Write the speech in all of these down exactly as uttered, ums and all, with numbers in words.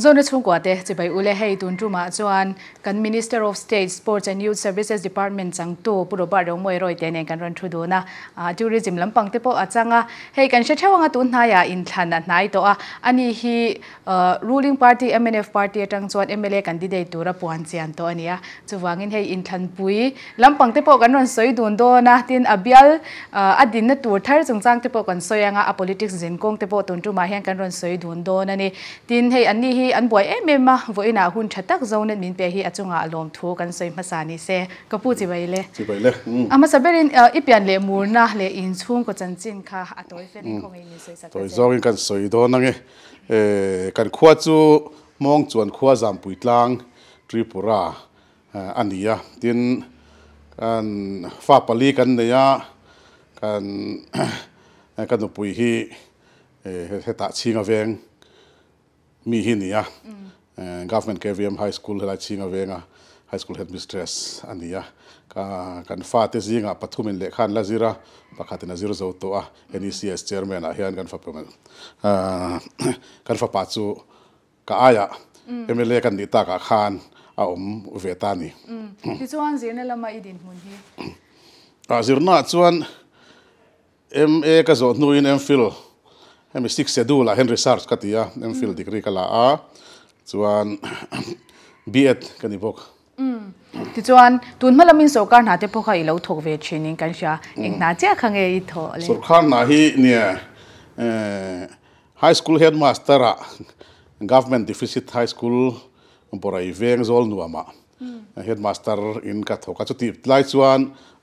Zone Chungkwate Chibai Ulehei Tunruma Chuan kan Minister of State Sports and Youth Services Department Changtu Purobar Romoi Roi Tene kan ron thuduna tourism lampang tepo achanga hei kan sethawanga tunhaya in thana nai to a ani hi ruling party M N F party atang chuan M L A candidate tura puan chian to ania chuwangin hei in than pui lampang tepo kan ron soi dun do na tin abial adin na tur thar chungchang tepo kan soyanga a politics jin kong tepo tunruma hian kan ron soi dun do na ni tin hei ani hiอันบ่อยเอ็มเอ็มมาวัยหน้าหุ่นชัดตักเจ้าเนี่ยมินเปียฮีอาจจะงาลมทูกันใส่ภาษานี้เสียก็พูดจีบไปเลยจีบไปเลยอ่ะมาสับเบรินอีเปียนเลี้ยมูร์นะเลี้ยอินชุงก็จันจินค่ะตัวเฟรนก็ไม่มีสวยสักตัวเจ้ากันสวยโดนนั่งเอ๋กันขวาจูมองจวนขวาจามปุยตังทริปุระอันนี้อ่ะที่กันฟ้าปลีกันเนี่ยกันกันตัวปุยฮีเหตุชิงเวงมีหินนี่อ่ะ government เควีเอ็ม high school หลายชิงเอาเองอ่ะ high school headmistress อันนี้อ่ะการฟ้าเตจิงอ่ะปัททุมินเล็กขันละจีระประกาศนาจีระจะตัวอ่ะ N E C S chairman อ่ะเฮียนการฟ้าประมาณการฟ้าปัจจุก้าอ่ะ M L A กันดีตากขันอ่ะอมเวตานี่ที่ส่วนจีนเราไม่อิดินมุนที่อ่ะจีน่าส่วน M A ก็จะนู่น M Philเอ็มสิกเซดูละเฮนรี่ซาร์สกัตยาเอ็มฟิลดิกรีกันละอ่ะส่วนบีเอ็ดกันอีพวกที่ส่วนตุนมาละมินสกัดหาเทพวกเขาอีเราถูกเวชินิงกันเชียเองน่าจะขังเออิทอเลยสุดขั้นน่าฮีเนี่ยไฮสคูลเฮดมาสเตอร์อะ government deficit high school ปรายเวงโซลนัวมาเฮดมาสเตอร์อินกัตโฮกัตจุติไลส่วน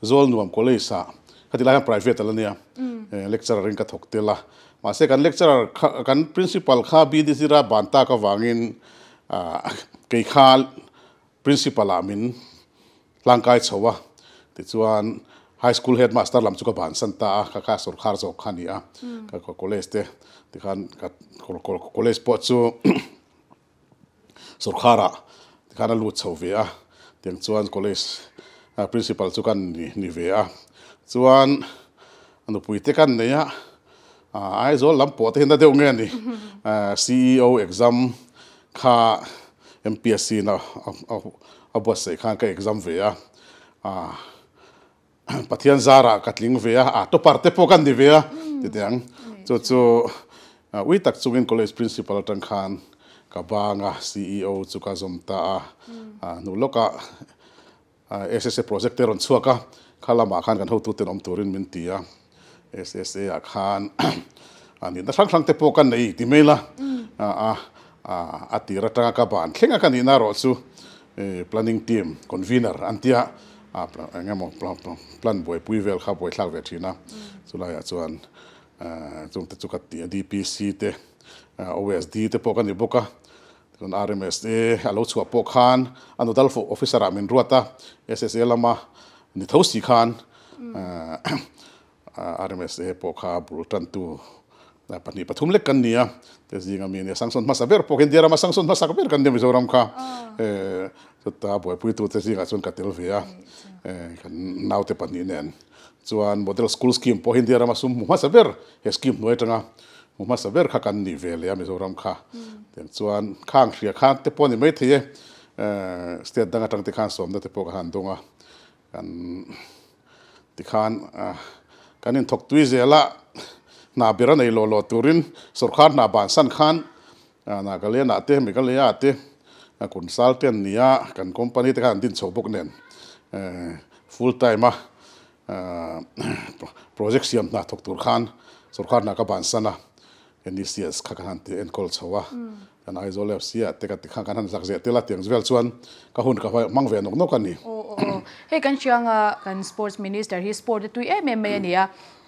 โซลนัวมโคเลซ่ากัตไลน์ private อะไรเนี่ย lecturer อินกัตโฮกเตล่ามาเสกันเลคเชอร์กัน principal ข้าบีดิสิระบานตาก็วางเงินเกี่ยข้า principal อามินร่างกายชาวะติดชวน high school headmaster ลำจุกบานสันตาข้าข้าสุรคาร์จกขันย่ะข้าก็ college เตะที่ขันข้า college ปอดชูสุรคาระที่ขันลูดชาวเวียที่ชวน college principal จุกันนี่เวียชวนอันดูปุ๋ยเตะกันเนี่ยไอ้โซลลำปอดเห็นได้เดี๋ยวเงี้ยนี่ ซี อี โอ exam ค่ะ M P S C นะเอาเอาเอาบทเสกข้างก็ exam เวียปัทยันซาระกัดลิงเวียตัวปาร์ตี้พวกกันดีเวียติดยังจู่จู่วิตักจุกิน college principal ตั้งคันกับบางอ่ะ C E O จุกาสมตานุลก็เอสเอสโปรเจกต์เตอร์นชัวก็ข้าละมาคันกันเขาตัวเต็มอมตัวรินมินตีอ่ะเอสเอสเออาคารอันนี้นั่งฟังเทปกันในที่เมล่ะอ่าอ่าอ่าอาทิรัตน์กับบ้านเข่งกันนี่น่ารอสู้ planning team convener อันที่อ่ะอ่าเงี้ยมอง plan plan plan บ่อยปุยเวลข้าบ่อยข้าวเวทีนะสุดท้ายส่วนอ่าจงติดจุกติด D P C เตะ O S D เตะพวกกันนี่บุกอ่ะส่วน R M S A อาลูชัวพวกขันอันนั้นดัลฟ์ officer อามินรัวตา S S A ละมานี่ทั้งสี่ขันอ่าอาร์เมสเอพวกข้าบุรุษตันตูปนิปทุมเล็กกันเนี่ยแต่จริงๆมีเนี่ยสังสนมาสับเบอร์พวกเห็นเดียร์มาสังสนมาสับเบอร์กันเนี่ยมิโซรัมข้าสุดท้ายบ่อยพูดตัวแต่จริงๆส่วนกัตเตลเวียกันน่าวเตปนิเนนส่วนโมเดลสกูลสกิมพวกเห็นเดียร์มาซุ่มมุมาสับเบอร์เฮสกิมหน่วยจังอ่ะมุมาสับเบอร์ข้ากันนี่เวลียมิโซรัมข้าส่วนข้างเสียข้างเตปนี่ไม่ถี่สเตตดังกันตั้งแต่ข้างสมนั้นเตปข้างตรงอ่ะกันที่ข้างการนี้ถกตุยเจละนาบิรันไอโลโลตูรินสุขานนาบานสันขันนาเกลียนาเตมิเกลียเตคุณซาลเตียนนี่กันคอมพานีที่การดินโฉบกเนนฟูลไทม์มาโปรเจกต์เสียมนาถกตุรขันสุขานนากบานสันนะเอ็นดีซีเอสข้ากันที่เอ็นคอลชัวกันไอโซเลฟเซียเตกัติข้ากันสักเจติละเตียงสเวลชวนก็หุ่นก็มังเวนนกนกันนี่เฮ้กันเชียงกันสปอร์ตมินิสเตอร์ฮีสปอร์ตตุยเอ็มเอ็มเนี่ย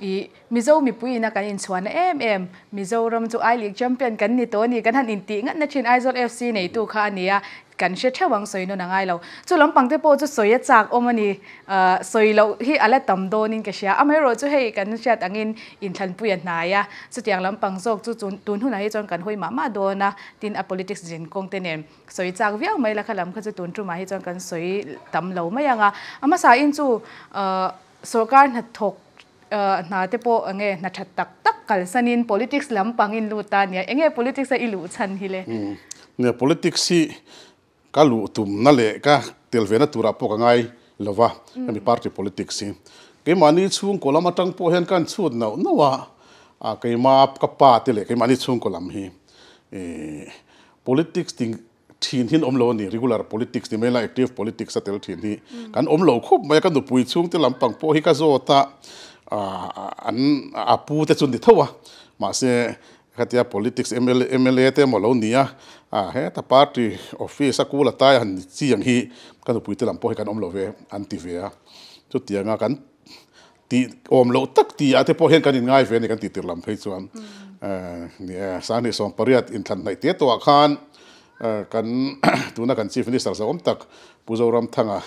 อีมิโซมีปุยนักการอินชวนเอ็มเอ็มมิโซรำจูไอลีกแชมเปี้ยนกันนี่ตัวนี่กันทันอินติงั้นนักเชียงไอโซเลฟซีในตัวข้าเนี่ยกันเชื่อเชื่อวังสวยนู่นง่ายเราจู่ลำปังเทปจู่สวยจากอมันนี่สวยเราที่อะไรต่ำโดนินกันเชียอเมริกาจู่ให้กันเชียตั้งอินอินทันปุยนายะสุดอย่างลำปังโซกจู่จุนตุนหุ่นให้จนกันห้อยมามาโดนะทินอ politics จินคงเตเนมสวยจากวิ่งไม่ละขลังก็จะตุนจู่มาให้จนกันสวยต่ำเราไม่ยังอ่ะอามาสายอินจู่สกัดหัดถกนาเทปเงี้ยนัดถัดตักตักกันสันนิน politics ลำปังอินลูตานเนี่ยเงี้ย politics อิลูชันฮิเล เนี่ย politics ที่กลุ่มตุ่มนั่นแหละก็เทลเวนัตุระพวกง่ายเลวะมี party politics ที่เกี่ยมันนี่ช่วงกลามาตั้งพอเห็นกันสุดน่ะน่ะว่าเกี่ยมากับป่าที่เลยเกี่ยมันนี่ช่วงกลามฮี politics ที่ทีนที่อมโลนี่ regular politics ที่ไม่ละ active politics สัตว์เทลทีนที่การอมโลคบไม่กันดูปุยช่วงที่ลำปังพอฮิกาโซตาอันอาปูแต่ส่วนที่เท่าว่ามาเสียขัดแย้ง politics เอ็มเอเอ็มเอเต็มหมดแล้วเนี่ยอ่าเฮ้แต่ party office กูละตายหันที่อย่างที่กันดูปุยที่ลำปังให้กันอมโลเวอันติเวียจุดที่งากันที่อมโลตักที่อาจจะพอเห็นกันง่ายเว้นกันติดติดลำให้ส่วนเนี่ยสารที่ส่งปริยัติอินทันในเตี้ยตัวอาคารกันตัวนักการชีฟนิสต์สาวอมตักผู้เจ้ารำทั้งอ่ะ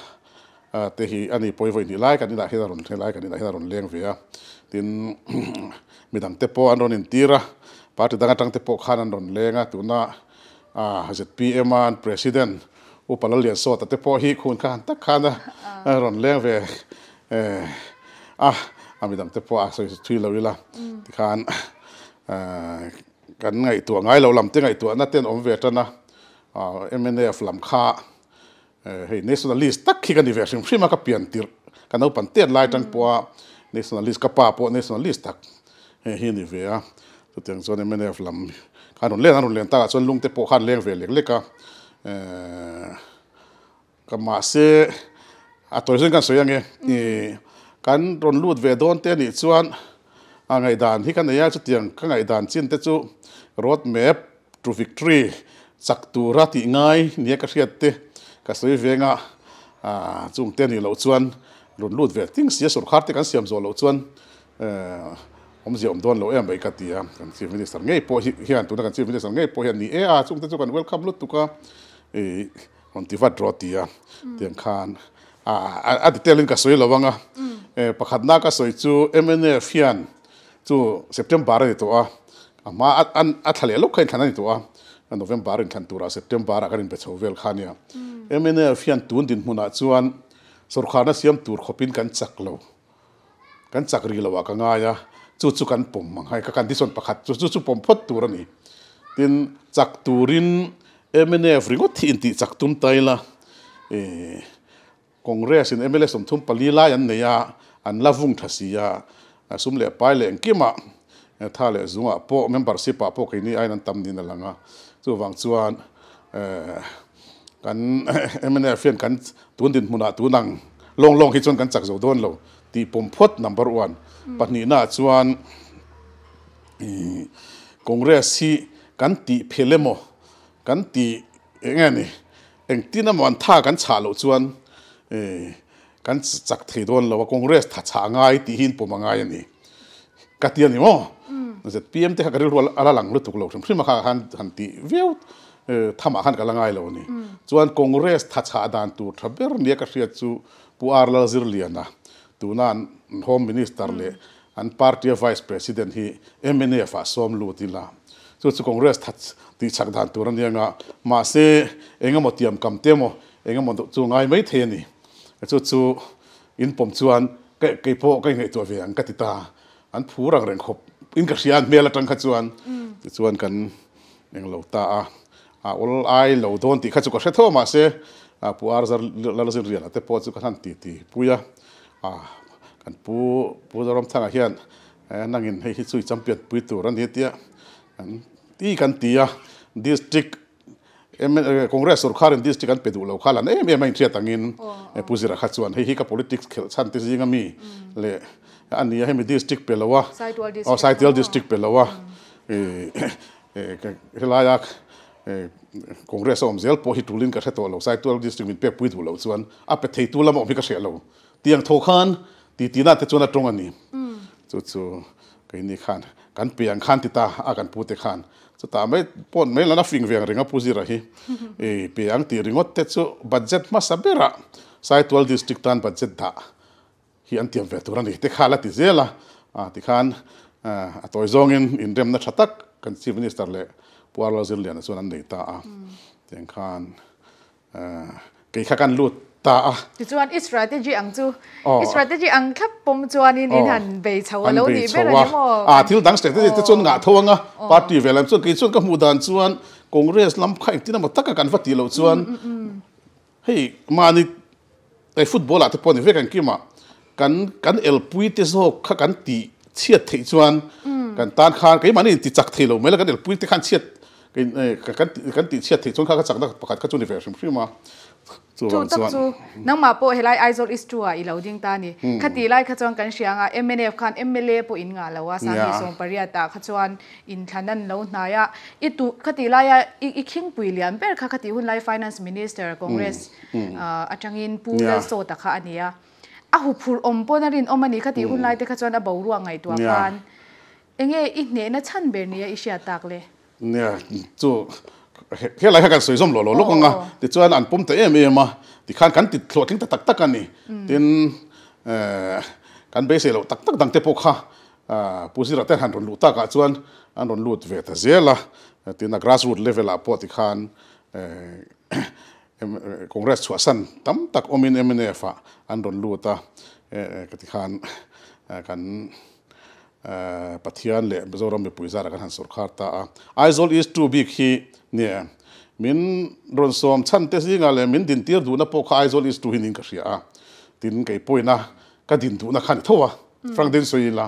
แต่ที่อันนี้พอยไว้นี่ไล่กันนี่ได้ให้เราไล่กันนี่ได้ให้เราเลี้ยงเวียที่มีดังเตปอันนั้นตีระปาร์ตี้ดังตั้งเตปข้านั้นเลี้ยงตัวน่ะอ่าเจ็ดปีเอ็มอันประธานอุปนายกสวดแต่เตปฮีคุณข้าตักข้านะเราเลี้ยงเวียอ่ะมีดังเตปอักษรสุดที่เราดีละที่ข้านกันไงตัวไงเราลำเตไงตัวนั่นเต้นอมเวทนะอ่า เอ็ม เอ็น เอฟ ลำข้าเฮ้ย nationalist ตักขี้กันดีเวอร์ชิมชิมาก็เปลี่ยนตีกันเอาปั่นเตี้ยไล่ตั้งปัว nationalist กับป้าปัว nationalist ตักเฮ้ยฮินิเวียตัวเตียงส่วนนี้ไม่ได้ฟลัมข้าหนุนเล่นข้าหนุนเล่นตาส่วนลุงเตปข้าเลี้ยงเวลิกเล็กก็เอ่อก็มาเสียอ่ะตัวซึ่งกันส่วนยังไงกันโดนลูดเวดอนเตี้ยนี่ส่วนอ่างไอดานที่กันเนี่ยตัวเตียงข้างไอดานชิ้นเตี้ยจู่ road map to victory สักตัวรัติง่ายเนี่ยก็เสียเตี้ยก็สวยเวงอ่ะจุงเต้นอยู่เหล่าชวนหลุดหลุดเวทิ้งเสียสุดขาดที่กันเสียมโจเหล่าชวนเอ่อผมเสียมโดนเหล่าเอ็มไปกัดตีอ่ะกันเสียมินิสต์ไงพอเฮียนตัวนั้นกันเสียมินิสต์ไงพอเฮียนนี่เออจุงเต้นจุกันเวลคัมลุดตุก้าเอ่อคนที่ฟัดรอตีอ่ะเตียงคานอ่าอันที่เต้นก็สวยเหล่าวังอ่ะเอ่อประคัดหน้าก็สวยจู่เอ็มเนฟเฮียนจู่เซปเทมบาร์นี่ตัวอ่ะมาอันอันทะเลลุกขึ้นขนาดนี้ตัวอ่ะอันโนเวมบาร์นี่ขันตัวอ่ะเซปเทมบาร์กันเป็นประชาเวลคานี่อ่ะเอ็มเนฟยันตุนดินมุนาชวนสุรคานาเสียมตูร์ขบินกันจักเลวกันจักรีเลวกันง่ายจุดจุกันปุ่มมังให้กันที่ส่วนประคัดจุดจุดปุ่มพดตัวนี่ดินจักตูรินเอ็มเนฟริงก็ที่อินติจักตุมไตละเอคอนเกรสในเอ็มเอลสมทุมปลีลายันเนียอันลาวุ่งทัศยาสุ่มเล่ไปเล่กิมะท่าเล่จุงะพวกเมมเบอร์สิบพวกนี้ไอ้นั่นตำดินนั่นละง่ะจู่วังชวนกันเอ็มเนฟเฟียนกันตุนดินมุนาตุนังลงลงคิดชวนกันจากโจดอนเราที่ผมพดนัมเบอร์วันปัจจุบันชวนคอนเกรสที่กันที่เพลโมกันที่เองนี่เองที่นั่นวันท่ากันชาเราชวนกันจากที่โดนเราว่าคอนเกรสถ้าชาง่ายที่หินผมง่ายนี่กัดยันนี่มั้งนั่นจะพีเอ็มที่เขาเรียกว่าอะไรหลังรู้ถูกเราถึงพิมพ์มาขันขันที่เวียวทำอาหารกันง่ายเลยวันนี้จวนคอนเกรสทัชอาดันตัวทับเบอร์เนี่ยก็เสียจู่ผู้อาร์ลาซิรเลียนะตัวนั้นโฮมมินิสเตอร์เลยอันพาร์ตี้ไวส์ประธานที่เอ็มเอ็นเอฟสอมลูติลาจู่จู่คอนเกรสทัชที่ชักดันตัวนั้นยังอ่ะมาเสียเองก็มาเตรียมคำเตรียมเองก็มาจู่ง่ายไม่เท่นี่จู่จู่อินผมจวนเกย์เกย์พ่อเกย์เงยตัวเวียงกัติตาอันผู้รังเริงขบอินกัสยานเมลัดรังขจวนจวนกันเองเราตาอาอลไอเหล่าโดนตีข้าจุกเสร็จทั่วมาเสียผู้อาร์จะเล่าเรื่องเรียนแต่พอจุกท่านตีตีผู้ยากันผู้ผู้จะรำทางเฮียนนั่งเงินให้ช่วยจำเปียนผู้ตัวรันเดียตี้ที่กันตีอ่ะดิสตริกเอ็มคอนเกรสสุรคารินดิสตริกันไปดูเหล่าข้าลันเอ็มเอ็มไม่เชื่อตั้งเงินผู้จะรักข้าจวนให้ฮิกับ politics ท่านที่จริงก็มีเลยอันนี้ให้มีดิสตริกไปแล้ววะอ๋อไซต์วัลดิสตริกไปแล้ววะเออเออคืออะไรอ่ะคอนเกรสอมเซลพอฮิตุลินก็เสร็จตัวเราไซต์ตัวดิสตริกมันเปียกปุยตัวเราส่วนอ่ะไปที่ตัวเราไม่ก็เสียเราที่ยังทอขันที่ที่น่าจะชวนตรงนี้จุดจุดกันนี่ขันกันเปียงขันติตาอาการพูดขันสุดท้ายไม่ปนไม่แล้วนะฟิงเวียงเรื่องพูดสิระฮีเออเปียงตีเรื่องเต็มจุดบัตเจ็ตมาสับเบระไซต์วัลดิสตริกตันบัตเจ็ตด่าฮีอันที่ยังเวทตัวนั้นที่ข้าละที่เซล่ะอ่ะที่ขันอ่ะตัวจงเงินอินเดียมนัดชัตักกันซีฟินิสต์เลยพวกเราเรียนส่วนนั้นในตาเตียงคานเกี่ยวกันลูดตาจุดส่วนอิสราเอลจีอังจูอิสราเอลจีอังครับผมจวนนี่นั่นไปชาวโลดีไม่เลยมั้งที่เราตั้งสเตจที่จะชนงาทวงอ่ะปาร์ตี้เวลาส่วนกี่ส่วนก็มูดันส่วน Congress lắm khai tin mà tất cả căn phát tiền lâu xuân hey mà này cái football là tập huấn về cái kia mà căn căn lpui thế số khác căn tì chiết thế xuân căn tan khai cái mà này tì chặt thế lâu mấy là căn lpui thế khăn chiết cái căn căn tì chiết thế xuân khác chặt nó bạc các chỗ này về xem phim màถูกต้องจูนังมาโปเฮลัยไอโซลิสตัวอีเหล่าดิ้งตานี่คดีไล่ขจรกันเชียงอ่ะ เอ็ม เอ็น เอฟ คัน เอ็ม แอล เอ ปูอินงาแล้วว่าสามีส่งปริยัติขจรอินทันนั่นแล้วนายะอีตุคดีไล่อีอีคิงปุยเลียนเป็นค่ะคดีหุ้นไล่ finance minister congress อาจารย์อินปูเลโซตะค่ะอันนี้อ่ะอ่ะหุบผูอมปนรินอมันนี่คดีหุ้นไล่แต่ขจรอ่ะเบาร่วงไงตัวกันเองเออีเนี่ยน่ะชั้นเบอร์นี่อีเชียตักเลยเนี่ยจูเฮ้ยอะไรกันสวยสมหล่อหล่อลูกงาติดชวนอันปุ่มแต่เอ็มเอ็มมาติดขันกันติดหลอดทิ้งตักตักกันนี่ตินกันเบสเลยตักตักดังเตปกฮะผู้สิรัตน์หันโดนลูตักชวนอันโดนลูตเวทเสียละตินักราสรูดเลเวลอ่ะพอติดขันคอนเกรสชัวสันตั้มตักอมินเอ็มเนฟอันโดนลูตาติดขันกันปัจจัยเลยไม่จำเป็นผู้สิรัตน์หันสุรคาตาไอโซลอิสตูบิกฮีเนี่ยมินรอนสอมชั้นเตสิงอะไรมินดินเตียดูนะพวกข้าไอโซลิสตูหินิงก็เสียอ่ะดินไก่ป่วยนะก็ดินดูนะขันทั่วฟังดินสวยละ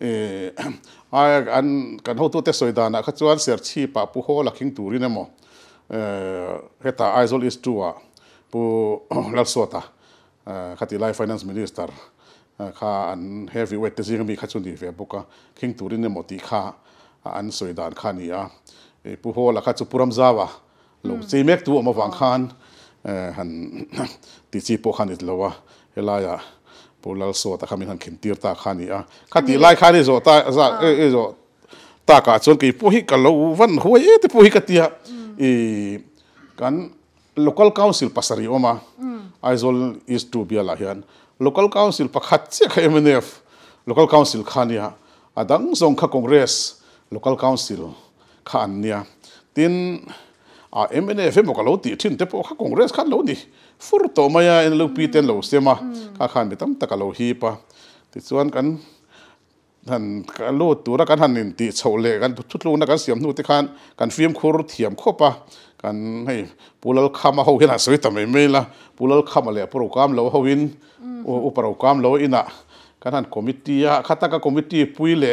เออไออันกันหัวตัวเตสวยดานะขจวนเสียชีปะผู้หัวลักขิงตูรีเนี่ยมั้งเออเหตุไอโซลิสตัวผู้ลักษณะขัดไลฟ์ฟินแลนซ์มินิสเตอร์ข้าอันเฮฟวี่เวทเตสิงมีขจวนดีเฟียบุกะขิงตูรีเนี่ยมั้งที่ข้าอันสวยดานขันนี่อ่ะผู้หัวลักขัดสุพรรณจาวะหลงซีเมกตัวมาฟังขันหันติดจีโปขันอีกแล้ววะเฮลายะปูลาโซตะขามิหันเข็มตีร์ตาขันอีอ่ะขัดตีไล่ขันอีโซตาซาเอเอโซตากาชนกีผู้ฮิกันแล้ววันหัวเอติผู้ฮิกันตีอ่ะอีกัน local council ภาษาริโอมาไอโซลอิสตูเบียลาเฮียน local council พักขัดเจ้าเอ็มเนฟ local council ขันอีอ่ะอาดังทรงข้าคอนเกรส local councilขันเนี่ยตินอ่าเอ็มเอ็นเอฟบอกเราตีทิ้งแต่พวกข้าคอนเกรสขันเราดิฟูร์ต่อมาอย่างเราปีเต็นเราเสียมาข้าขันไปตั้มตะกะเราฮีปะติดส่วนกันท่านกันโลดตัวรักกันท่านนินติเฉลี่ยกันทุกๆลูกนักการเสียมนู่นที่ขันกันฟิล์มโครเทียมข้อปะกันให้ปูลข้ามาเขาเห็นสวยแต่ไม่ไม่ละปูลข้ามาเลยโปรแกรมเราเขาวินอุปโปรแกรมเราอินะกันท่านคอมมิตี้อะข้าตั้งกับคอมมิตี้ปุยเล่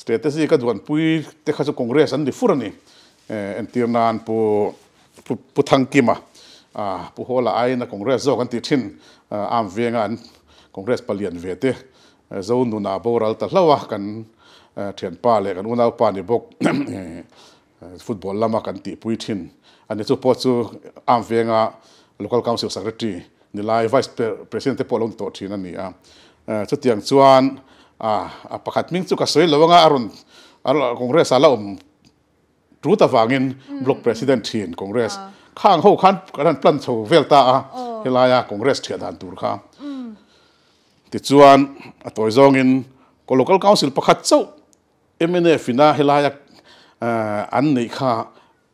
สเตตัสก็ด่วนปุยแต่ข้าจะคอนเกรสอันดิฟูร์นี่เอ็นตีนานปูปูทังกิมะปูหัวละไอในคอนเกรสโซกันติดชินอามเวียงอันคอนเกรสเปลี่ยนเวทีโซนูนาบูรัลตะเลวะกันเทียนป้าเลยกันอุณาปานิบกฟุตบอลละมากันติปุยชินอันนี้สุดพอสุอามเวียงอ่ะ local council secretary นี่ไลฟ์ไวส์เพรสิเดนต์พอลงตัวชินนี่อ่ะชุดที่ยังชวนอ่าประกาศมิ่งสุขสวยละว่างอารมณ์อารมณ์คอนเกรสอะไรอมรู้แต่ฟังเงินบล็อกประธานทีนคอนเกรสข้างหูข้างการปลันโซเวลตาเฮลายาคอนเกรสเทียดานตูร์ข้าติดชวนตัวจองเงินก็ local council ประกาศเจ้า เอ็ม เอ็น เอฟ นะเฮลายาอันนี้ข้า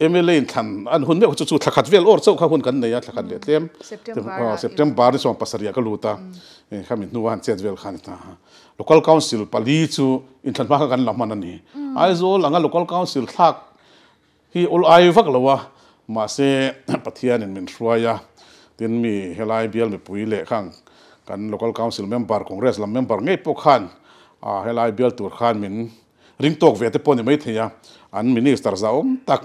เอ็ม แอล เอ ทันอันหุ่นเนี่ยจุดๆทักขัดเวลออร์เจ้าข้าหุ่นกันเนี่ยทักขัดเดือดเต็มเซปเต็มบาร์นี่ส่วนภาษาเรียกลูตาข้ามินนัวหันเจ็ดเวลขันตา local council ปารีจูอินทันมากันลำมันนี่ไอโซหลัง local council ทักที่อุลไอฟักละวะมาเสียปฏิญาณมินชัวยาที่มีเฮลัยเบียลมีปุยเล่ข้างกัน local council member คอนเกรสและ member เงยปกขันเฮลัยเบียลตัวขันมินริงตกเวทีปนิไม่เทียอันมินิสตาร์ซาอมตัก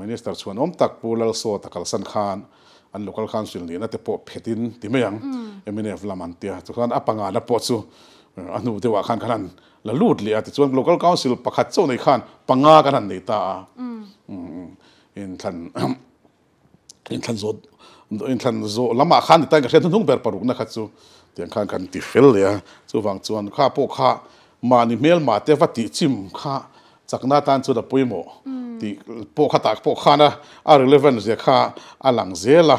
มินิสตาร์ชวนอมตักปูลลโซตักลสันขันอัน local council นี่นะที่พบเพตินที่เมียงเอเมเนฟลามันเตียทุกคนอปังงานนับพอสูอันนู้นเทวะขันขันละลูดเลยที่ชวน local council ประคัดเจ้าในขันปังงากันในตาอินทันอินทันโซอินทันโซละมาขันที่ตั้งกันเช่นทุ่งเบอร์ปารุกนะครับสูเตียงขันกันติดเฟลเลยสูฟังชวนข้าพวกข้ามานิเมลมาเทวะติจิมข้าจากนาตันสุดปุยโมที่พวกข้าตักพวกข้านะอาร์เลเวนเสียข้าอาลังเซล่ะ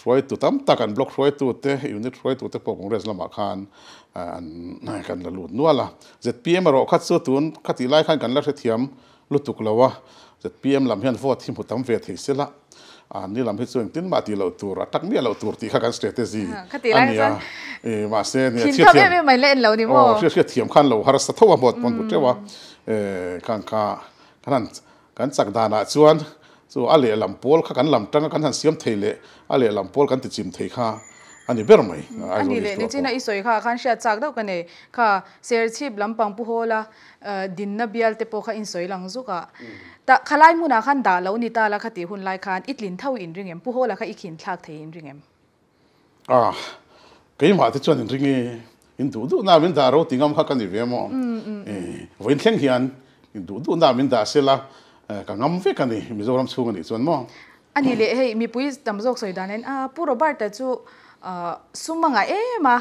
ช่วยตัวตั้มตากันบล็อกช่วยตัวเตะยูนิตช่วยตัวเตะพวกของเรสละมาขันกันละลูดนัวละเจ็ดปีเอ็มเราขัดสู้ตุนขัดตีไล่ขันกันแล้วเทียมลุตุกละวะเจ็ดปีเอ็มลำเฮียนฟอดที่ผมทำเวทีเสียละอันนี้ลำเฮียนส่วนตินมาตีเราตัวรัตักเนี่ยเราตัวตีข้ากันสเตตซีอันนี้เออมาเส้นเนี่ยเชื่อเทียมไม่เล่นเราดิโม่เชื่อเทียมขันเราฮารัสทว่าหมดมันบุตรว่าเออขันข้าขันกันสักดานาชวน so อะไรลำโพลข้ากันลำตั้งกันทันเสียมเทเลอะไรลำโพลกันติดจิมเทข้าอันนี้เบอร์ไหมอันนี้เลยนี่จีน่าอีสอยค่ะขันเสียจากเด็กกันเนี่ยค่ะเสียชีพลำปังพูโฮล่ะดินนับยาลเตปค่ะอินสอยหลังซุกะแต่ขลายมุนาขันด่าแล้วนี่ตาละคติหุ่นลายขันอิดลินเท่าอินริงเอ็มพูโฮล่ะค่ะอีกหินทักเทอินริงเอ็มอ่าก็ยิ่งว่าที่ชวนอินริงเอ็มอินดูดูน่ามินดาเราติงามข้ากันอยู่เวียมอ่ะวันเที่ยงเฮียนอินดูดูน่ามินดาเสียละกังงามเฟกันนี่มิโซรัมสู้กันนี่ชวนมั้งอันนี้เลยเฮ้ยมีปุ้ยดำซุกสอยด่าเนี่ยอ่าปูโรบาร์แต่จู่ซุ่มงาเอ๋มา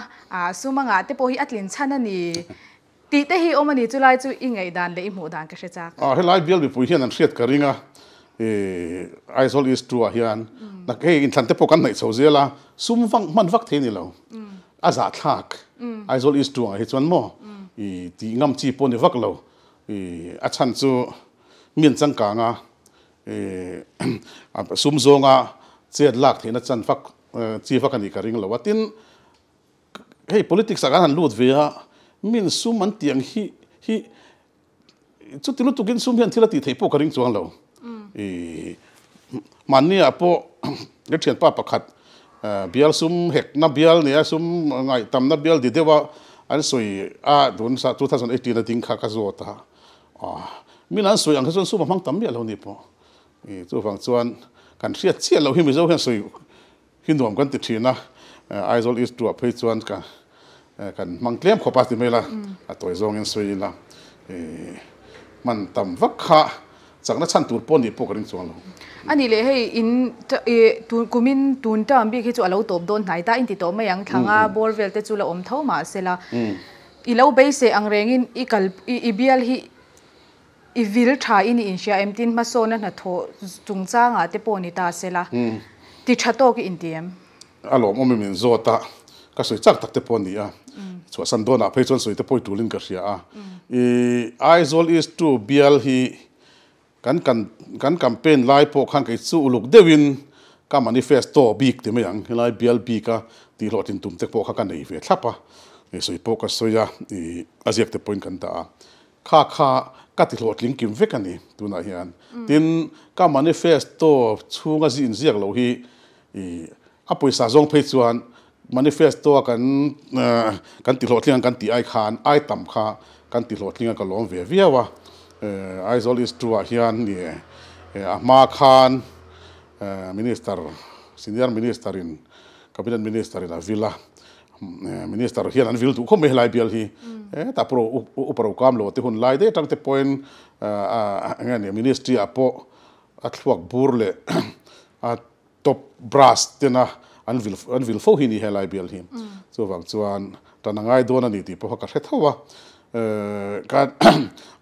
ซุ่มงาแต่พอที่อัดลินชันนี่ตีแต่ที่อมันนี่จุลายจู่อิงไงดันเลยอิมหัวดันก็เสียจากอ๋อเฮ้ยไล่เบี้ยลิปุยเฮียนันเสียดกันริงอ่ะเออไอโซลิสตัวเฮียนนักเฮ้ยอินทันแต่พอกันไหนโซเซียละซุ่มฟังมันฟักเทนี่แล้วอาซาทักไอโซลิสตัวเฮียชวนมั้งอีตีงามจีปนี่ฟักแล้วอีอาชันจู่มีนจังกางอ่ะเออซุ่มโซงอ่ะเสียดลักเทนัดชันฟักจีฟักกันอีกครั้งแล้วว่าที่เฮ้ย politics อาการหันลูดเวียมินซูมันเตียงฮีฮีจุดที่ลูดตุกินซูมยันที่ละตีเทปโอครั้งส่วนเราอีมันนี่อ่ะพอเด็กเชียนป้าประคัดเบียร์ซูมเฮกนับเบียร์เนี่ยซูมไงตำนับเบียร์ดีเดียวว่าอันสวยอ่ะโดนสัตว์ทุกท่านส่วนไอตีนัดดิ้งข้าก็ส่วนตาอ๋อมินอันสวยอันก็ส่วนซูมมันตั้มเบียร์เราเนี่ยพออีทุกฝั่งส่วนการเสียดเสียเราที่มิโซกันสวยหินดวงกันติดชีนะไอโซลิสตัวเพื่อชวนกันกันมังเลี้ยมขบาติไม่ละตัวจงยังสวยละมันต่ำวักขะจากนั้นชั้นตูดปนดีพวกกันส่วนเราอันนี้เลยให้อินตูนกุมินตูนจามบีคิดว่าเราตบโดนไหนแต่อินติดต่อไม่ยังทางอาบอลเวลแต่จู่เราอมเท่ามาเสละอีเราไปเสียงเร่งอินอีกัลอีเบียลฮีอีวิลท่าอินอินเชียเอ็มตินมาโซนน่ะท้อจงจ้างอาเตปนิตาเสละติดชัดโตกินเดียมอารมณ์อมมินโจตะก็สวยจักตักเตปนี่อ่ะส่วนสันโดนอ่ะเพื่อนสวยเตปดูลินก็เสียอ่ะอีไอโซลิสตูเบียลฮีกันกันกันแคมเปญไล่พวกข้างกิจสู้ลูกเดวินก็มันนี่เฟสโตบีกที่ไม่ยังไล่เบียลบีก็ตีหลอดจินตุ่มเตปข้างกันในเฟสทับอ่ะสวยพวกก็สวยอ่ะอีอาเซียเตปกันตาข้าข้าก็ติดหลอดลิงกิมเฟกันนี่ดูน่าเห็นทีนก็มันนี่เฟสโตช่วงก็สินเสียเราฮีอ่ะพอสะสมเพจส่วนมันนี่เฟสตัวกันกันติดหลอดเลี้ยงกันติดไอคานไอต่ำค่ากันติดหลอดเลี้ยงกันล้อมเวียเวียวะไอโซลิสตัวเฮียนเนี่ยมาคานมินิสเตอร์ซินเดียร์มินิสเตอรินคาบิเนตมินิสเตอรินวิลล่ามินิสเตอร์เฮียนวิลถูกเขาไม่ไล่เบียร์ที่แต่พออุปรากรรมหลอดที่คนไล่ได้ตั้งแต่ point เนี่ยมินิสทรีอ่ะพออัดพวกบูร์เลยตบบรัสเดนะอันวิลอันวิลฟูหินี่เฮลัยเบลฮิมส่วนส่วนตอนนั้นไงโดนอันนี้ที่พวกเขาเห็นเท่าว่าการ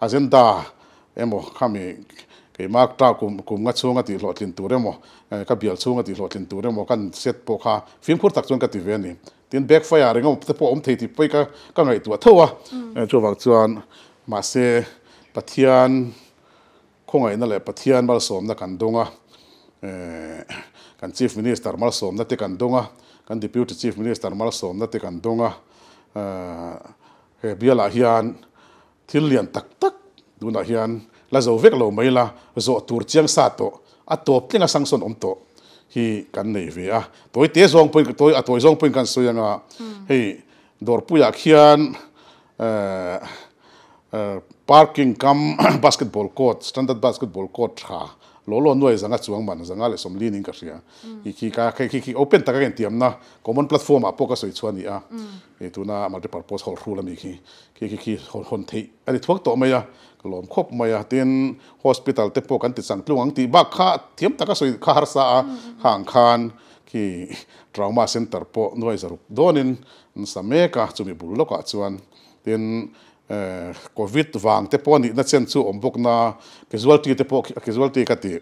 อาเจนดาเอ็มว่าข้ามีเกี่ยมากท่าคุมคุมงัดช่วงกันที่หลอดลินตัวเรื่องว่ากับเบลช่วงกันที่หลอดลินตัวเรื่องว่ากันเซตพวกเขาฟิล์มพูดตักช่วงกันที่เวนี่ที่แบ็กไฟอะไรก็แต่พวกอมเทียที่ไปก็ก็ไงตัวเท่าว่าส่วนส่วนมาเซปะเทียนคงไงนั่นแหละปะเทียนบาลสมนักการดงอ่ะกัน chief minister มาสมนัดที่กันดงอ่ะกัน deputy chief minister มาสมนัดที่กันดงอ่ะเฮ้ยเบียร์ละเฮียนที่เลี้ยนตักตักดูนะเฮียนแล้วจะเวกเราไม่ละจะตัวเชียงซาโตอัตโตเป็นการสังสรรค์อมโตที่กันในเวียตัวเตะสองเป็นตัวอัตโตสองเป็นกันส่วนอ่ะเฮ้ยดอร์ปุยเฮียน parking กัม basketball court standard basketball court ค่ะหล่อหล่อหน่วยสังกัดสวงมันสังกัดเลยสมลีนิงกันเสียอีกที่การคือคือคือโอเพ่นตะกันเตรียมนะคอมมอนแพลตฟอร์มอ่ะพวกก็สวยชวนนี่อ่ะไอ้ตัวน่ะมันจะปรับโพสหอรูแล้วมีคือคือคือคือคนคนที่อันนี้ทุกตัวไม่ยากหลอมครบไม่ยากที่นี่โฮสพิทัลเต็มพวกกันติดสังกลุ่มอังตีบักข้าเตรียมตะกันสวยข้ารักษาห่างคันคือทรามาเซ็นเตอร์พวกหน่วยสรุปโดนินนั่นสมัยก็จะมีบุรุษก็ชวนที่โควิดวางเตปอนี่นัดเซ็นซูอมบกนาเกิดวัลตีเตปอเกิดวัลตีกันที่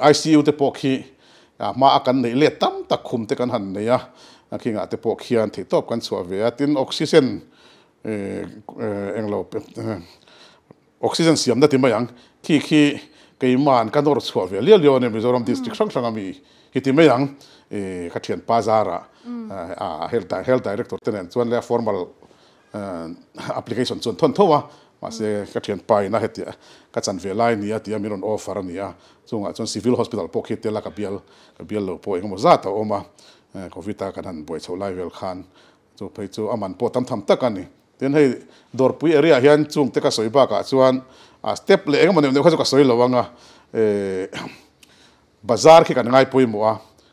ไอซียูเตปอขี้มาอาการในเลือดตั้มตะคุมเตกันหันเนี่ยขี้งาเตปอขี้อันที่ตบกันสวาเวียตินออกซิเจนเอ็งเราออกซิเจนเสียมได้ที่มาอย่างขี้ขี้กิมานกันรถสวาเวียเลี้ยวเลี้ยวเนี่ยมิโซรัมดิสตริกช่างช่างมีที่ที่มาอย่างขัดเขียนปาซาระเฮลท์ไดเฮลท์ไดเรคเตอร์เทนส่วนและฟอร์มัลแอปพลิเคชันส่วนทนทั่ว มาเสกกระเทียนไปนะเหตุกระจันเวลาเนี่ยที่มีรอนออฟฟาร์เนี่ยจงจงซิวิลฮอสพิทัลพกเหตุละกับเบลกับเบลโลพอเองมาจัดเอาออกมาโควิดตากันหันบ่อยชาวไลเวลคันจูไปจูอามันพอทำทำตะกันนี่เดี๋ยวให้ดอร์ปุยเอริอาเฮียนจงเทคสอยบ้ากะชวนอาสเต็ปเลี้ยงมันเดี๋ยวเขาจะกสอยระวังอ่ะบาซาร์ขี้กันง่ายปุยมัว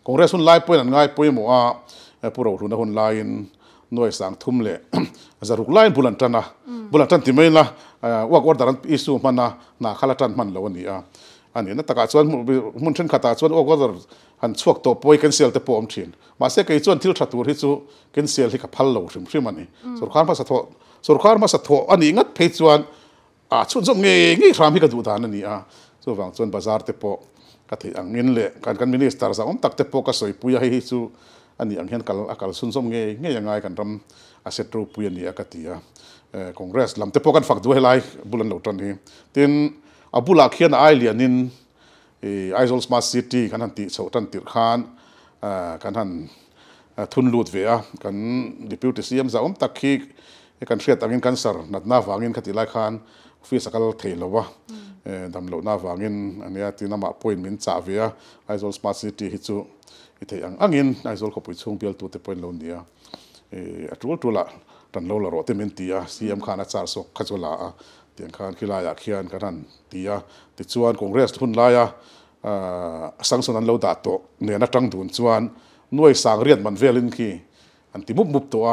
คอนเกรสคนไล่ปุยนั่นง่ายปุยมัวผู้เราทุนคนไล่หน่วยสังทุ่มเละจะรุกไล่บุลันตันนะบุลันตันที่ไม่ละว่าก็ดันอิสุมันนะน่าขลังตันมันละวันนี้อ่ะอันนี้นักตะการชวนมุ่งเช่นขัดตาชวนว่าก็หันชกตัวปุยกันเสียแต่ปอมเชียนมาเสกไอ้ชวนที่เราถัดตัวที่ชูกันเสียที่กับพัลเราถึงชื่อมันนี่สุรคารมาสะท้อสุรคารมาสะท้ออันนี้งัดเพจชวนอาชวนจงเงี้ยงี้ทำให้กระดูดานนั่นนี่อ่ะส่วนฝั่งชวนบาซาร์เตปอก็ถืออังเงินเละการกันมินิสตาร์สังคมตักเตปอก็สวยปุยให้ชูอันนี้อังเงินกัลกัลซุนซมเงี้ยเงี้ยยังไงกันรำอาเซตรูปุยนี่อาเกติอ่ะคอนเกรสลำเตปอกันฝักด้วยไล่บุลันเหล่าตอนนี้ทีนอาบุลาเขียนไอเลียนินไอโซลสมาร์ทซิตี้กันทันติเสาตันติคานกันทันทุนลูดเวียกันดิพิวติซีมสาวมตักขี้กันเสียตังเงินกันสารนัดหน้าฟังเงินขัดไล่คานฟิสกัลเทลวะดำเหล่าหน้าฟังเงินอันนี้ที่นำมาพูดมินจ่าเวียไอโซลสมาร์ทซิตี้ฮิจูอิเทียงอังเงินไอโซลก็พูดช่วงเบลตัวเตปอยลอนเดียทุกตัวละดันเหล่าละรอเต็มเตียซีมคานนัดสารสกขจลาเตียงคานขี้ลายเขียนกันนั่นตียติดชวนคอนเกรสทุนลายสังสนั้นเราดัดโตเนี่ยนัดตั้งดุนชวนหน่วยสังเรียนมันเวลินขี้อันที่มุบมุบตัว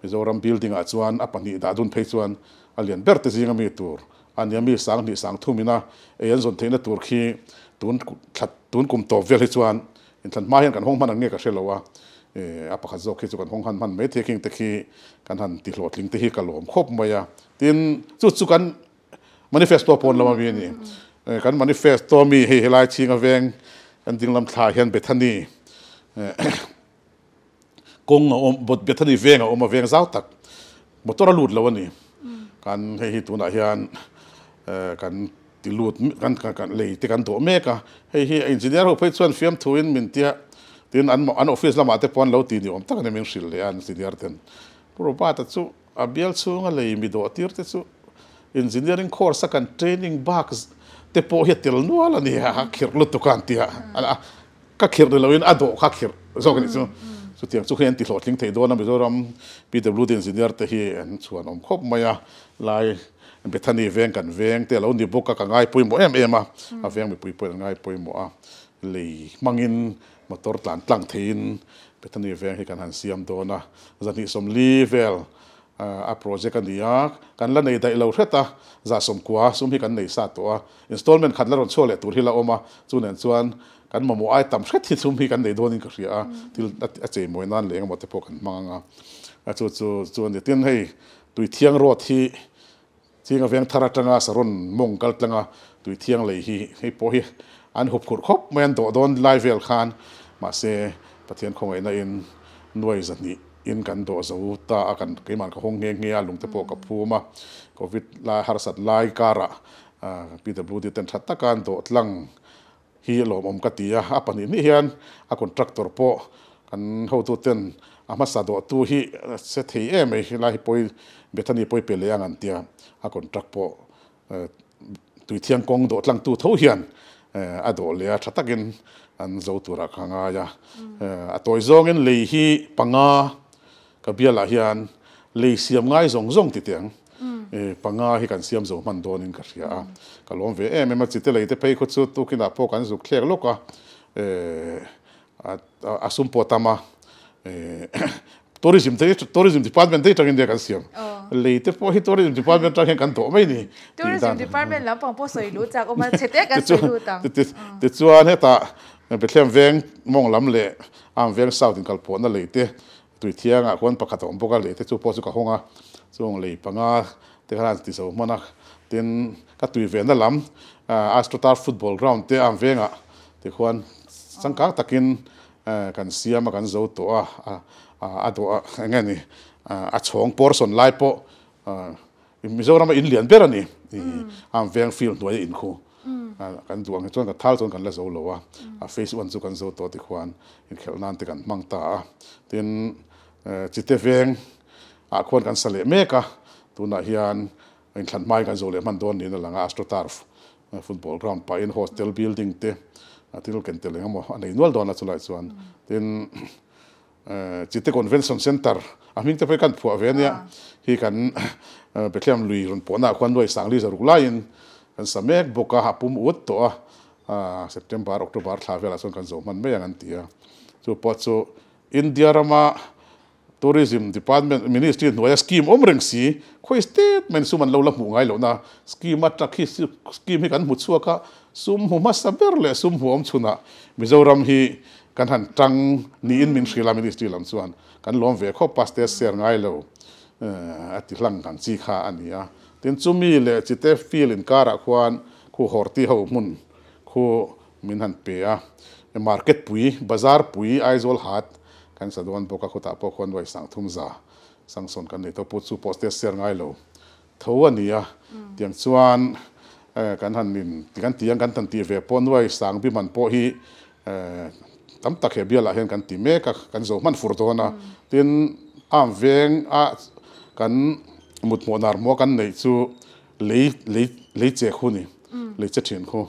Mizoram building อาชวนอปันนี่ดัดดุนเพชชวนอันเลียนเบิร์ตซิงามีตัวอันยังมีสังนี่สังทุ่มินะเอียนส่วนเทนตัวขี้ตุนขัดตุนกลุ่มตัวเวลิชวนอินทันมาเห็นกันห้องมันอันนี้ก็เชื่อว่าอปักขัดโจขี้ชวนห้องมันไม่เที่ยงแต่ขี้กันทันติดหลอดลิงติฮิกะหลอมครบมายาทีนจุดสุกันมันนิเฟสตัวปนเรามาเวียนี่กันมันนิเฟสตัวมีเฮลายชิงกับเวงกันจริงลำทายเห็นเบทันนี่กงเอาบทเบทันนี่เวงเอามาเวงเจ้าตักบทตัวหลุดเราวันนี้กันเฮฮิตุนอาเฮียนกันติหลุดกันกันเลยติกันตัวเมกะเฮฮิอินจิเนียร์เขาไปชวนฟิล์มทวินมินเตียทีนอันอันออฟฟิศเรามาเตปอนเราตีนี่ผมตั้งในเมืองสิลเลยอันสิเดียร์เทนพวกเราบ้าตัดสู้อาเบียลสู้กันเลยมีดอติร์ตัดสู้engineering course กัน training box เตปอเฮติลนัวละเนี่ยฮักขีรลุตุกันเตียอันอ่ะก็ขีรเดลวินอดอฮักขีรสองคนนี้สุดที่สุดเห็นติดหลอดลิงเทโดนะมิโซรัมพีเดบลูดินจิเนียร์เตฮีส่วนอมคบมายาลายเบทันีเวงกันเวงเตลอุนดิบุกกันง่ายปุยโมเอ็มเอ็มอ่ะเวงมีปุยปุยง่ายปุยโมอ่ะเลยมังอินมาตอร์ตันตั้งทีนเบทันีเวงให้กันหันเสียมโดนะจันทิสมลีเวลอ่าโปรเจกต์กันนี้กันแล้วในแต่เราเท่าต่อจะสมควรสมที่กันในสัตว์ตัวอินสตอลเมนต์ขัดแล้วรอนช่วยเลยตัวที่เราเอามาส่วนส่วนกันมาโมไอต่ำเท่าที่สมที่กันในโดนนี่ก็เสียที่อาจจะมวยนั่นเลยก็มาเตะพวกกันมั่งอ่ะส่วนส่วนส่วนเดี๋ยวนี้ให้ตัวเที่ยงรอดที่ที่กำแพงทาร์ตังอาสรนมงกัลตังอาตัวเที่ยงเลยที่ให้พอให้อันหกขุดครบไม่อันโดดโดนไลฟ์เวลคันมาเสียประเทศของไอ้นั่นหน่วยสันนิอินกันโดดสู้ตากันกี่มันก็หงเงี้ยลุงเตปอกับผู้มาโควิดลายฮาร์สัตลายการะปีเตปลูดิเต็นชัดตะการโดดลังฮีโร่อมกติยาอัปนิมิเฮียนอาคอนแทรคตอร์โปกันเขาตัวเต็นอามาสะโดดตัวฮีเซธีเอไม่ลายปอยเบทันีปอยเปลี่ยนกันเตียอาคอนแทรคโปตุยเทียงกงโดดลังตัวเท่าเฮียนอโดเลียชัดตะกินอันจะตัวรักหางายาอัตัวจงเงินเลยฮีปังอากับเบียลาเฮียนเลยเสียมง่ายสงสงติดเตียงปังงาให้กันเสียมสงมันโดนอินกระเสียก็ล้มเวเอไม่มาจิตเลยแต่ไปคุดสุดตุกินอาพวกกันสุขเลี้ยงลูกอ่ะอาสุมปอตามาทัวริซึมที่ทัวริซึมที่พาร์ทเมนต์ที่ทางอินเดียกันเสียมเลยแต่พอที่ทัวริซึมที่พาร์ทเมนต์ทางกันโตไม่นี่ทัวริซึมที่พาร์ทเมนต์แล้วปังพอสวยรู้จักออกมาเช็ดกันสวยรู้ต่างติดชวนให้ตาเป็นเรื่องเวงมองล้ำเละอ่างเวงเศร้าถึงกับปวดนั่นเลยที่ตัวเที่ยงอ่ะคนประกาศออกมาก็เลยแต่ช่วงพอสุขห้องอ่ะช่วงเลยปังอ่ะแต่ขนาดที่สมมตินะเต็นก็ตัวเวียนนั่นล้ำอ่าอัสตราฟุตบอลกราวน์เตะอันเวียนอ่ะที่คนสังกัดตะกินเอ่อกันเสียมากันเจ้าตัวอ่ะอ่าอ่ะตัวอย่างนี้อ่าอัดช่องปอร์ส่วนไล่ปออ่ามิโซรามอินเลียนเบอร์นี่อันเวียนฟิลด์ด้วยอินคูกันดวงกันจนกันท้าจนกันแล้วเจ้าหลัวอ่ะเฟซวันสุกันเจ้าตัวที่คนอินเขลนันติกันมังตาเต็นจิตเวงอาควรกันสละเมกะตัวนักเรียน anh khăn mai cái rồi mình đón đến là ngã astroturf football ground pa in hostel building te atil kan te lengam anei nual don la chulai chuan tin chite convention center aming te pe kan phu avenia hi kan peklem lui ron pona khan loi sang li zaruk lain kan samek boka hapum ut to a september october thavela son kan zo man me yang an tia chu pocho india rama tourism department ministry noya scheme omreng si khoi statement suman lo la mu ngai lo na scheme atakhi scheme kan muchua ka sum huma saberle sum huam chuna mizoram hi kan han tang ni in min sri la ministry lam chuan kan lom ve kho paste ser ngai lo ati hlang kan chi kha ania tin chumi le chite feel in kara khwan khu horti ho mun khu min han pe a market pui bazar pui aizol hat kan sa doan boka khota po khon wai sang thumza sang son kan ni to put su poster ser ngai lo thawania tiang chuan kan han nin kan tiang kan tan ti ve pon wai sang bi man po hi tam tak he bia la hen kan ti me ka kan zo man fur dona tin am veng a kan mut monar mo kan nei chu le le le che khuni le che thin kho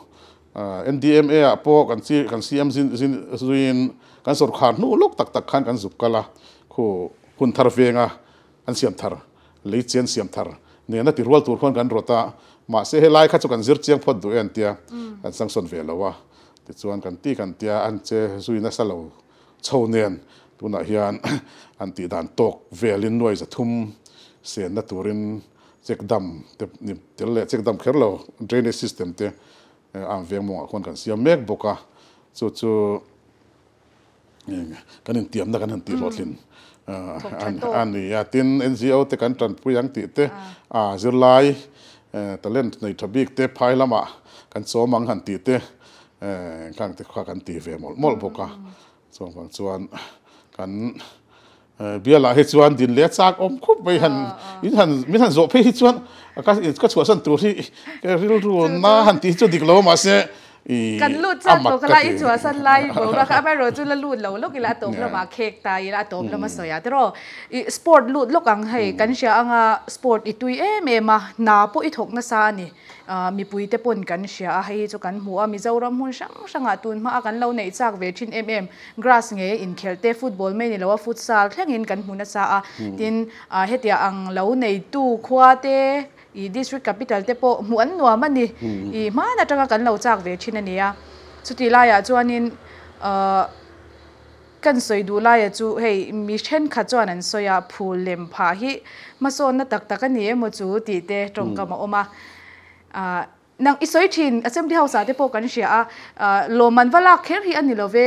ndma po kan si kan cm zin zin kan sor khar nu lok tak tak khan kan zup kala khu hun thar venga an siam thar le chen siam thar ne na ti rual tur khon kan rota ma se helai kha chu kan zir chiang phot du en tia kan sang son ve lawa ti chuan kan ti kan tia an che zuina salo chhonen tuna hian an ti dan tok velin noi za thum sen na turin chekdam te tel le chekdam kherlo drainage system te am veng mo khon kan siam mek boka chu chu kan in tiam na kan han ti rotlin an an ya tin ngo te kan tran puyang ti te a zirlai talent nei thabik te phailama kan chomang han ti te kang te kha kan ti ve mol mol boka chong bang chuan kan biala he chuan din le chak om khup mai han in han min han zo phe hi chuan ka ka chua san tu hi ke ril ru na han ti chu dikloma seกันลุดซะตกลายจัวสันไลบอกว่าค่ะไปรอจุลลุดเราลูกอีละตกละมาเค้กตายละตกละมาสวยแต่รอสปอร์ตลุดลูกอังให้กันเชียงอ่ะสปอร์ตอีตุยเอเมมาหน้าปุ่ยถกนะซานี่มีปุ่ยเตปนกันเชียให้จุกันหัวมีเจ้ารำหุ่นช่างช่างอาตุนมากันเราในจากเวทินเอ็มเอ็มกราสเงี้ยอินเคลเตฟุตบอลไม่เนี่ยเราว่าฟุตซอลแข่งเงินกันหุ่นนะซาอ่ะทีนเฮติอังเราในตู้คว้าเตอีดิสทริกแคปิตอลเตปอหมวนนัวมันนี่อีมาน่าจะกันเราจากเวทินอันนี้สุดที่ไล่จวนนี้กันสวยดูไล่จูเฮ้ยมีเช่นขจรนั้นสวยผูเล่มผ้าหิมาโซนนัดตักตักนี้มาจูตีเตะตรงกับมาออกมานางอิสวยชินอาจจะไม่เข้าสารเตปอกันเสียโลมันว่าลากเครียนนี่เราเว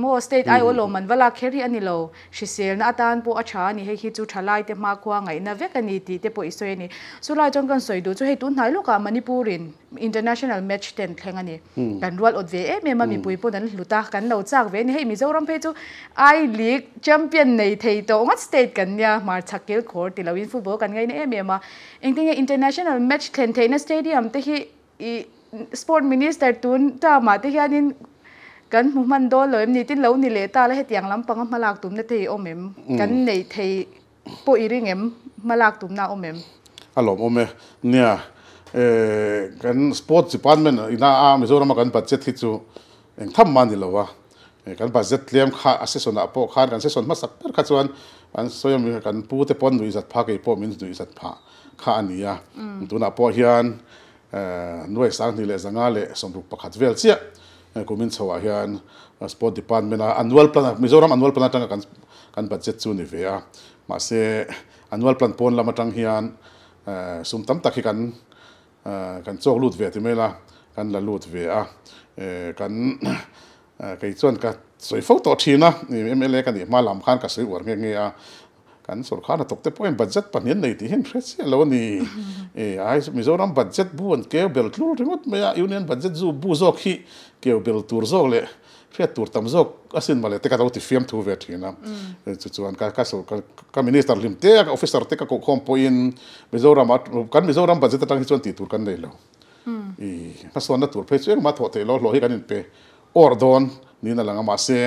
โมสเตทไอโอโลมันว่าลากเครียนนี่เราชิเซลน่าตานปออาชานี่ให้คิดจูทลายเตมากกว่าไงนะเวกันนี่ตีเตปออิสวยนี่สุดไล่จงกันสวยดูจูให้ตุนไทยลูกอามันนี่ปูรินinternational match เต็นแข่งอันนี้กันรัวอดเวเมมามีปุยปนั้นหลุดตากันเราจากเวนี่ให้มีเจ้ารำเพจูไอลีกแชมเปี้ยนในไทยโตงัดสเตทกันเนี่ยมาชักเกลโคตรติลาวินฟุตบอลกันไงเนี่ยเมมาเองที่เนี่ย international match แข่งไทยในสเตเดียมที่ sport minister ตุนตามาที่อันนี้กันมุมันโดนเลยนี่ที่เรานี่เลต้าและเหตุอย่างล้ำปังมาลากตุ่มในไทยโอเมมกันในไทยปุยริงเอ็มมาลากตุ่มนาโอเมมอารมณ์โอเมเนี่ยกันสปอร์ตสิพันมันอีน่าอามิโซรามากันบัตรเจ็ดที่จูเองทำมันนี่แล้ววะกันบัตรเจ็ดเลี้ยงข้าอาศัยส่วนอ่ะพวกข้ากันอาศัยส่วนมาสักเพื่อข้าส่วนกันส่วนมีกันผู้ที่ป้อนดุยสัตว์พากีป้อนมินดุยสัตว์พาข้าอันนี้อ่ะตัวน่ะพวกเฮียนหน่วยสังนี่แหละสังอาเละสมบูรณ์ประคัตเวลเซียกูมินสวาเฮียนสปอร์ตสิพันมันอ่ะอันวัลพลันมิโซรามอันวัลพลันตั้งกันกันบัตรเจ็ดจูนี่เวียมาเสอันวัลพลันป้อนละมาตั้งเฮียนสุ่มตั้มตักกันกันโจกลูดเวียที่ไม่ละกันละลูดเวียกันไก่ส่วนกันสวยฟุตต่อทีนะนี่ไม่เล็กกันนี่มาลำคานกับสวยอวดเงี้ยเงี้ยกันส่วนข้าน่ะตกแต่พวกเอ็มบัตเจ็ตปัญญาในที่เห็นเฟรชแล้วนี่ไอ้มิโซรัมบัตเจ็ตบูนเกลเบลทูริงก์ไม่เอายูเนียนบัตเจ็ตจูบูโจกี้เกลเบลทูร์โจกเลยเฟรชทูร์ตั้มโจกอาศัยมาเลยแต่ก็ต้องติดฟิล์มทูเวียทีนะจุดส่วนกันก็ส่วนกันมินิสเตอร์ลิมเตะกับออฟฟิศเตะกับคอมพอินมิโซรัมกันมิโซรัมบัตเจ็ตตั้งที่ส่วนติดทูร์กันได้แล้วอีพัสดุนั่นทูร์เพชรเองมาถอดเทลล์ลอยกันนี่ไปออร์ดอนนี่นั่นแหละมาเสีย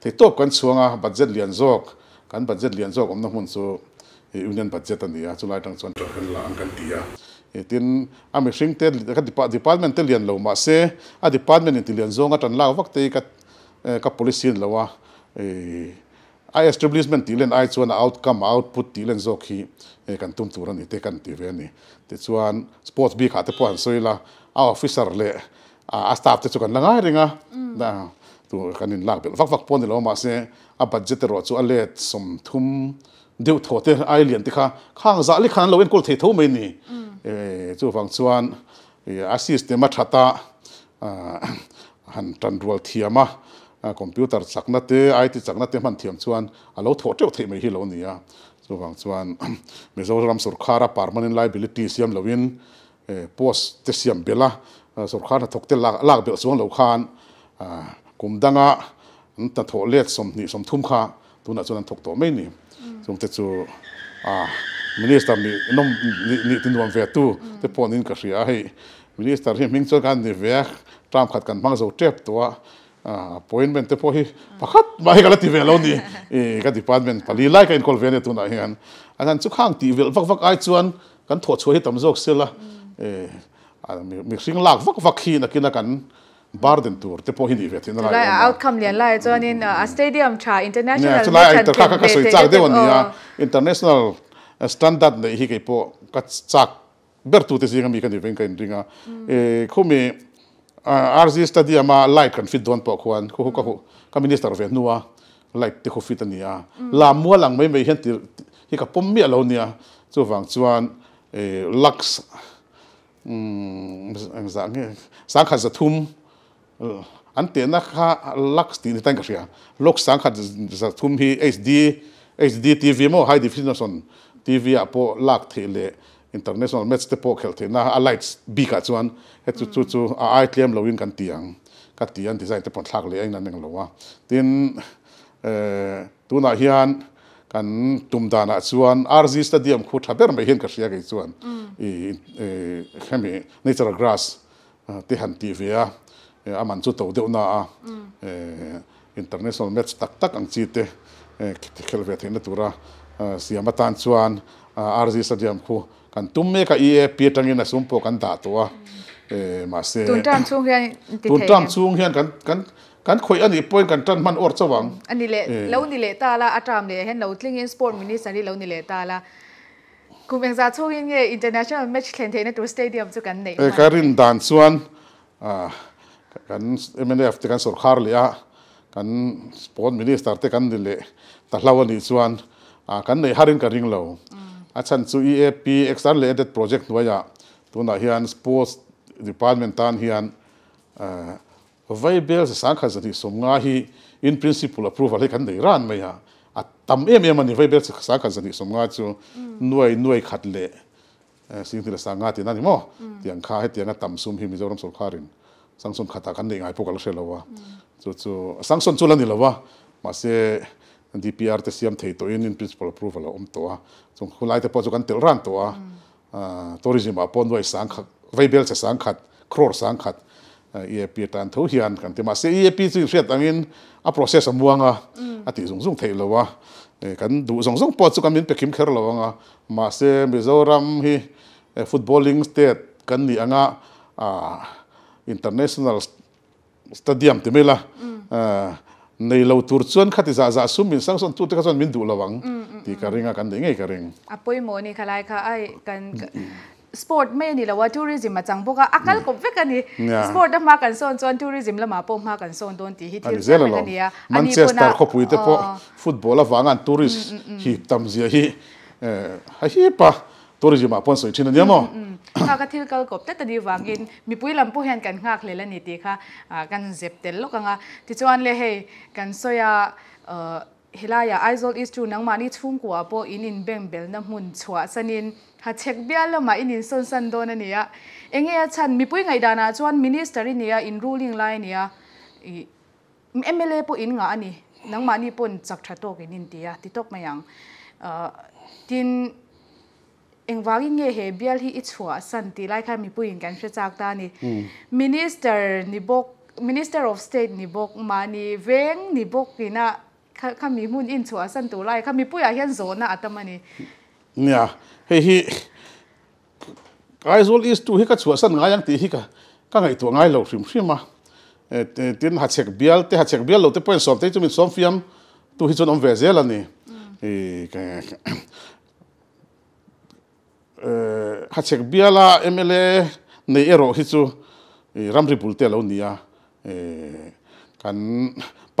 ที่ตบกันส่วนบัตเจ็ตเลียนโจกกันบัตเจ็ตเลียนโจกผมนั่งหุ่นสู union budget an dia chulai tang chon kan la ang kan dia tin ami hring te department te lian lo ma se a department in lian zonga tan la wak te ka ka policy lawa e i establishment ti len ai chuan outcome output ti len zokhi kan tum tur ani te kan ti ve ni te chuan sports bi kha te pawh an soila a officer le a staff te chu kan langai ringa da tu kan in lak bel vak vak pon lo ma se a budget ro chu a let som thum điều thổ thế ai liền thì khang khang giả lý khang lâu em có thể thấu mình nè, chú Vàng Xuân, assist để mà chặt ta, hành trần ruột thiềm á, computer sạc nát thế, i tê sạc nát thế mình thiềm Xuân, lâu thổ thế thì mình hiểu lâu nè, chú Vàng Xuân, Mizoram Sarkar permanent liability siam lâu in post thế siam bela, Sarkar nó thuộc thế lạc lạc bela Xuân lâu khang, cùng đăng á, nó thổ lệ som nị som thum khang, tu nãy Xuân nó thuộc tổ mấy nè. Chúng ta chú à minister mi nông ni tin đoàn về tu thế bọn nín cả sỉa hay minister hiện mình cho gan đi về tram khát gan mang dầu trép tua appointment thế bọn hi phát mai cái là tivi lâu nè cái department phải lại cái call về này tu này anh anh chú khang tivi vắt vắt ai chuan gan thọ chuối tầm dốc xí la mình sinh lạc vắt vắt khi là kia là gan bar den tour te po hindi vet na la outcome lian lai chuanin a stadium cha international match te ka ka soi chak de on ya international standard nei hi ke po ka chak bertu te singa mi kan event kan ringa e khumi rg stadium a like kan fit don po kwan ko ka ho ka minister vet nuwa like te ko fit ania la mo lang mai mai hen ti hi ka pom mi alo nia chu wang chuan e lux um sa nge sa kha za thum anh tiền nó khá lắc tiền thì tăng cả rồi, lúc sáng khát giờ thum hi ếch đê ếch đê ti vi mà high definition ti vi à po lắc thì lệ international match thì po khéo thì na alight big cả chuan hết chú chú chú ai claim lâu in cái tiền cái tiền thì sai thì còn lắc lệ anh năn ngang lâu quá, tin tu na hiền cái tụm đàn à chuan rg stadium khu tháp bên mấy hiền cả rồi cái chuan, cái này natural grass thì hẳn ti vi à à mình chú tàu điều na international match tắc tắc anh chị thế kêu về thế này tụi ra xem mà tan xuân rg stadium khu căn tụm mấy cái e pê trang in là sum po căn đá tua mà xem tụm trang xuống hiện tụm trang xuống hiện căn căn căn khối anh đi point căn trang man org sao vậy anh đi lệ lâu đi lệ ta là à trang lệ hiện lâu tiếng in sport minister đi lâu đi lệ ta là cùng với giá thu in cái international match hiện thế này tụi stadium chú căn này cái rin đan xuân à kan em en ef te kan sarkar le a kan sport minister te kan dile ta hlawani chuan a kan nei harin ka ring lo a chan chu e a p external related project noya tuna hian sports department tan hian a viable sakha zati somnga hi in principle approval he kan nei ran mai ha a tam em em ani viable sakha zati somnga chu nuai nuai khat le sing til sanga ti nani mo tiang kha he tianga tam sum hi Mizoram Sarkarin sanction khata kan ding ai pokal selawa chu chu sanction chulan ni lawa ma se dpr te siam thei to in in principle approval om to a chung khulai te po chu kan tel ran to a tourism a pon noi sang khat viable se sang khat crore sang khat e a p tan tho hian kan te ma se e a p chu hret angin a process amuanga ati zung zung thei lawa kan du zong zong po chu kan min pekim kher lawanga ma se Mizoram hi footballing state kan ni anga a international stadium thì mới là này lâu tour xuân khát thì giả giả sum mình sang xuân tour thì các xuân mình đủ là vắng thì cái riêng cái đấy ngay cái riêng à bây giờ này cái này cái cái sport mấy này là qua tourism mà chẳng bao giờ ăn cơm với cái này sport làm mà cần xuân xuân tourism làm mà bông mà cần xuân đón thì hít thở cái này Manchester có buổi tiếp po football là vắng ăn tourist hít tâm gì hít hay hít pa tourism mà bông xuân chín là gì màข้าก็ที่เกลกบแต่ตอนนี้วางเงินมีปุ้ยลำพูเห็นกันงากเลยละนิติค่ะกันเจ็บเต็มโลกอ่ะที่ชวนเลยให้กันโซยาเฮลายาไอซอลอิสตูนังมานี่ชุ่มกว่าพออินินเบ่งเบลน้ำหุ่นชัวสนินหาเช็คเบี้ยแล้วมาอินินส่วนสันโดนเนี่ยเองเอชันมีปุ้ยไงดานะชวนมินิสเตอร์เนี่ยอินรูลิงไลน์เนี่ยเอ็มเอเลปุ้ยอินงาอันนี้นังมานี่ปนจักรโตกินินตีอ่ะติดตกมาอย่างทินเองว่าอย่างเงี้ยเฮเบียลที่อิจฉาสันติไล่ค่ะมีผู้หญิงกันเชื่อจากตานี่ minister นี่บอก minister of state นี่บอกมานี่เวงนี่บอกกินะค่ะมีมุ่นอิจฉาสันตุไล่ค่ะมีผู้ใหญ่เห็นโซนนะอาตมานี่ เนี่ยเฮ้ยไอ้โซลอีสตูเฮก็ชัวร์สั่นง่ายอย่างที่เฮก็ก็ไงตัวง่ายเราฟิมฟิมมาเอ่อที่นั่นหัดเช็คเบียลที่หัดเช็คเบียลเราที่เป็นสอบที่จะมีสอบฟิมตัวที่จะนำเวเซลันนี่เอ่อเอ่อหัดเช็คเบียลละเอ็มเล่ในเอโร่ที่จะรัมริบุลเตลเราเนี่ยเอ่อกัน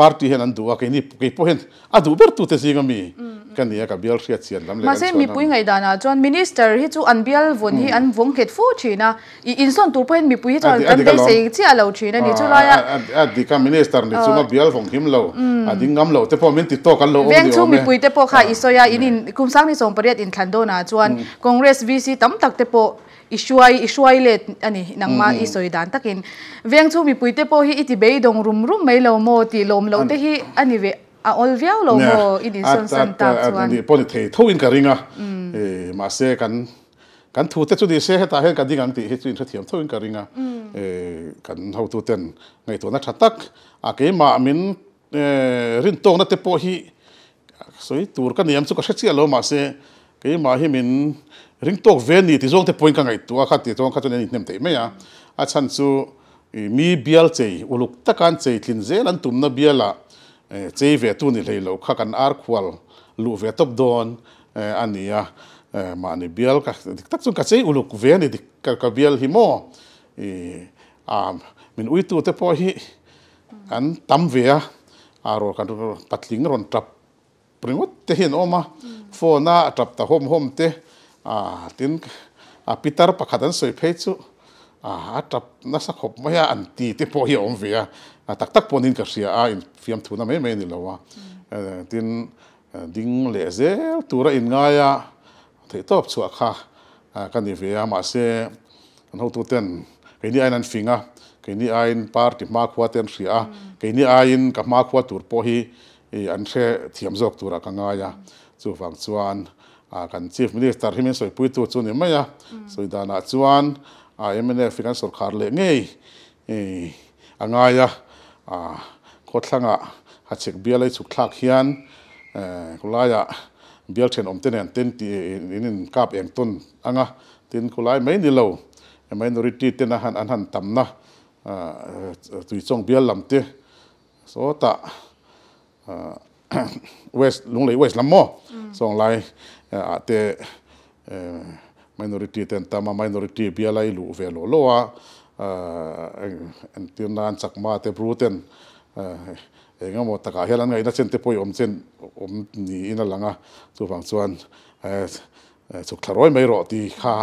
พาร์ตี้เห็นนั่นดูว่าคือนี่คือพวกเห็นอ่ะดูแบบตัวเต็มสิ่งมีกันเนี่ยกับเบียลเสียดเสียนล้ำเลยมาเส้นมีปุ่ยไงด้านะจวนมินิสเตอร์ที่จู่อันเบียลวันที่อันวงเข็ดฟูชีนะอีอินส่วนตัวเพื่อนมีปุ่ยจวนอันได้เสียงที่เราชีนะนี่จู่ไรอ่ะอ่ะดีกับมินิสเตอร์นี่จู่มาเบียลฟงหิมเราอ่ะดิ้งงั้มเราแต่พอมินติดต่อกันเราเวียงจู่มีปุ่ยแต่พอค่ะอิสยาอินินคุ้มสร้างในสองประเทศอินคันโดนะจวนคอนเกรสวีซีตั้มตักแต่พออิช่วยอิช่วยเล็ดอันนี้นังมาอิสยาดันตักินเวียงจู่มีปุ่ยแต่พอฮีอิติเบย์ดงรุมรุมไม่เราโมติลมเราแต่ฮีอันนี้เวอ่ะออลเวียลเราโมอินสันสันตาชวนนี่พอนี่เททูอินการิงอ่ะเออมาเสกันกันทูเตจุดีเสกตาเห็นกันดีกันตีเห็นอินเทียมทูอินการิงอ่ะเออกันเฮาทูเตนไงตัวนักชัดตักอาเกมามินเออรินตงนัตเปอฮีสวยตัวกันเนี่ยมันสุขเสียเรามาเสเกมาให้มินรินตงเวนี่ที่จงเตปอยกันไงตัวขัดที่จงขัดตัวนี้เนี่ยเต็มไหมอ่ะอาชันสูมีเบียลเจอุลุกตะการเจทินเจลันตุมนับเบียละเจเวตุนี่เลยเราข้ากันอาร์ควอลลูเวตบดอนอันนี้อ่ะมาอันนี้เบียลก็ตั้งส่วนก็เจอุลุกเวนี่ดิกับเบียลหิมะอ่ามินอุยตัวเตปอฮีอันตั้มเวียอารมณ์การปัดลิงรอนทับปริงวัดเตหินออกมาโฟน่าทับตาโฮมโฮมเตอ่าทิ้งอ่ะปีตาร์ปักขัดันสวยเพชุอาทับนักสักขบไม่อันตีที่พอเหยื่อมเวียตักตักปนินกับเสียอาอินฟิล์มทุนน่ะไม่ไม่นี่แล้ววะทินดิ้งเลเซลตัวเราอินง่ายอ่ะที่ตบชัวค่ะกันนี่เวียมาเสียเราตัวเต้นคืนนี้ไอ้นั่นฟิงอ่ะคืนนี้ไอ้นั่นปาร์ติมาขวาเต้นเสียคืนนี้ไอ้นั่นกับมาขวาตัวพอฮีอันเชื่อที่มันจบตัวเราง่ายอ่ะจู่ฟังชวนกันชีฟมินิสเตอร์ที่มันสวยพูดตัวชวนนี่ไม่อ่ะสวยด้านชวนไอ้เมนเนฟิกันสุดขาดเลยไงอ่ะง่ายอ่ะโคตรทั้งอ่ะหัดเช็คเบียร์เลยสุดคลากเฮียนกุลายอ่ะเบียร์เชนอมเต้นเต้นที่นี่กาบเองต้นอ่ะง่ะเต้นกุลายไม่นี่เราไม่นอริตี้เต้นอาหารอาหารต่ำนะตุยจงเบียร์ลำเต้โซตะเวสลุงเลยเวสลำโม่สองลายอาเต้minority แต่ถ้ามา minority เบียร์ไล่ลูเวลโล่ว่าที่นั่นสักมาเตปรูเตนเองก็หมดตะการเฮลันไงนั่นเช่นเตปอยอมเช่นอมนี่นั่นหลังอ่ะตัวฝั่งส่วนสุขทรอยไม่รอตีค่ะ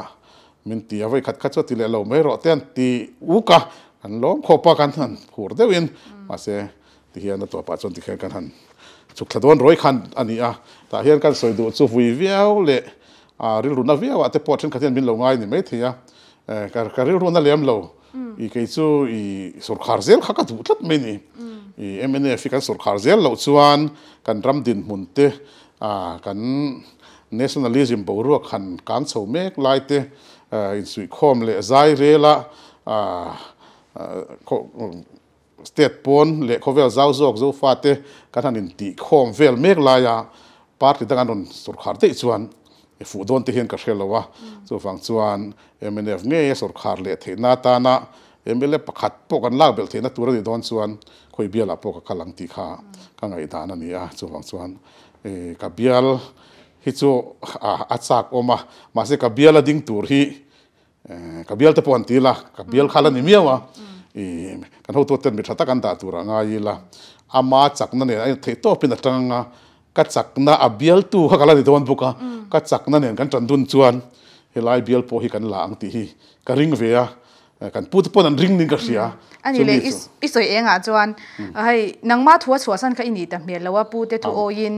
มินตีเอาไว้ขัดขัดส่วนที่เล่าเราไม่รอเต้นตีอุกะอันล้อมขบกันหันหัวเดวินมาเสียที่เฮลันตัวปัจจุบันที่เฮลันกันหันสุขทรอยร้อยคันอันนี้อ่ะแต่เฮลันกันสวยดูสุวิเวลเล่เรื่องรุ่นนั้นวิ่งว่าแต่พอถึงขั้นบินลงง่ายนี่ไม่ถี่อ่ะการเรื่องรุ่นนั้นเลี้ยงเราอีกอย่างสู้อีสุรคาร์เซลข้าก็ดูดลับไม่นี่อีเอ็มเอ็นเอฟกันสุรคาร์เซลเราชวนกันรำดินมุนเตอ่ากันเนชั่นแนลิซึมบรูขันการเสวเมกไลเตอินสุยคอมเลไซเรล่าอ่าสเตตปอนเลคเวลซาวซอกซูฟาเตกันทันอินติคอมเวลเมกไลอาปาร์ติดังนั้นสุรคาร์เตชวนฟูดอนที่เห็นกับเชลล์ว่าส่วนฝั่งส่วนเอ็มเอ็นเอฟเงี้ยสุดขาดเลยเทน่าตานะเอ็มเอฟเล็บปักขัดพวกกันลากเบลเทน่าตัวเราดีดอนส่วนคอยเบียร์ละพวกกันหลังตีขาข้างไอ้ตานั่นนี่อ่ะส่วนฝั่งส่วนกับเบียร์ฮิตโซอัดซักออกมามาเสกับเบียร์ละดิ้งตัวฮีกับเบียร์แต่ปอนตีละกับเบียร์ข้าละนิมีวะกันหัวตัวเต็มไปทั้งตะกันตาตัวง่ายละอามาจักนั่นเนี่ยเทโต้เป็นตั้งงากัดจักน่าอับเบียร์ตัวข้าละดีดอนพวกกันก็จักนั่นเองกันจันดุนชวนเฮลัยเบียลพอฮีกันหลังตีฮีกันริงเวียกันพูดปนอันริงนิ่งกันเสียอันนี้เลยอิสวยเองอ่ะชวนไอ้นางมาทัวชัวสันก็อินิดแต่เมียแล้วว่าพูดแต่ทัวยิน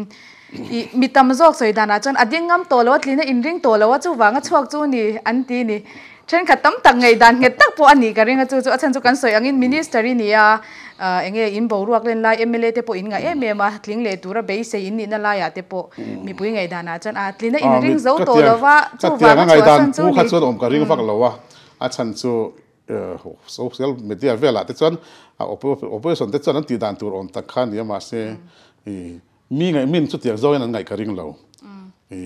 มีตำรวจสวยดานะชวนอดีตงั้มโตแล้วว่าทีนี้อินริงโตแล้วว่าจู่วางก็ชัวจู่นี่อันตีนี่เช่นขัดตั้มตังไงดานเงตักพออันนี้กันเรื่องจู่จู่อาจารย์จู่กันสวยอันนี้มินิสเตอร์นี่อ่ะเอ็งเอินบอรัวกเล่นไล่เอ็มเอลเตปอินไงเอ็มเอ็มมาทิ้งเลยตัวเราเบสเซอินนี่นั่นไล่อะเตปมีปุ่ยไงดานะจันอาทิ้งเลยอินริงเจ้าตัวเราว่าจัดเตียงไงดานผู้ขัดส่วนอมการริงฟังเราว่าอาจารย์จู่เออโซเชียลมีเดียเวลาเตจวนอ่ะโอเปอโอเปอส่วนเตจวนนั้นตีดานตัวอมตะขันเนี่ยมาเซมีไงมินสุดเตียงเจ้าอย่างนั้นไงการริงเรา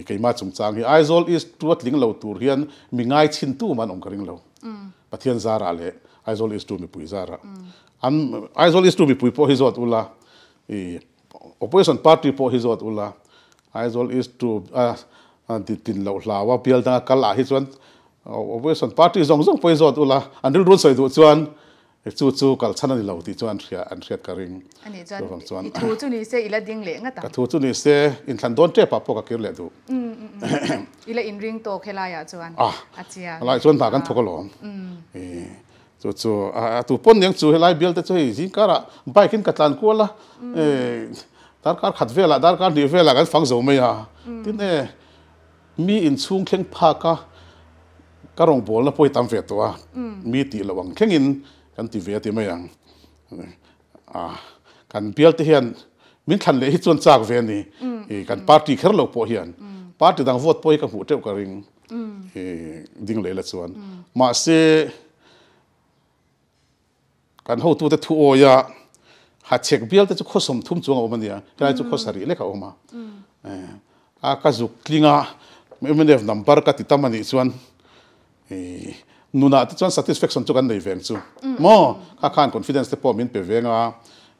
cái mà chúng ta cái Aizawl is tuột lính lâu tour hiện mình ngay chín tu mà ông kering lâu, bắt hiện ra ra lệ Aizawl is tu bị pui ra ra, an Aizawl is tu bị pui po hizot ula, opposition party po hizot ula, Aizawl is tu à tin tin lâu lâu và biel đang cà la hizot, opposition party zong zong po hizot ula, an điều luôn sai tu chuan chú chú cả chăn ăn lâu thì cho ăn chia ăn chia cái ring đồ vàng cho ăn chú chú này sẽ ít là đinh lệ ngắt ta chú chú này sẽ in thành đón trẻ bà bố các kiểu lệ đồ ít là in ring to khi lai à cho ăn à chia lai cho ăn bà con thua cái lồng chú chú à chú bốn những chú khi lai build cho cái gì cả bài kinh cát lan cua la đa cả khát về là đa cả đi về là cái phẳng dầu mây à thế này mi in xuống khen pa cả cả rồng bồn là phải tam về to à mi thì là vàng khen in kan ti ve ti mai ang ah kan bial ti hian min than le hi chon chak ve ni e kan party kher lo po hian party dang vote po ka hu teu ka ring e ding le la chuan ma se kan ho tu te thu o ya ha chek bial te chu khosom thum chuang o mania kai chu khosari le ka oma a ka zuk tlinga M N F number ka ti tamani chuan e nu na ti chuan satisfaction chu kan nei veng chu mo kha khan confidence te po min pe venga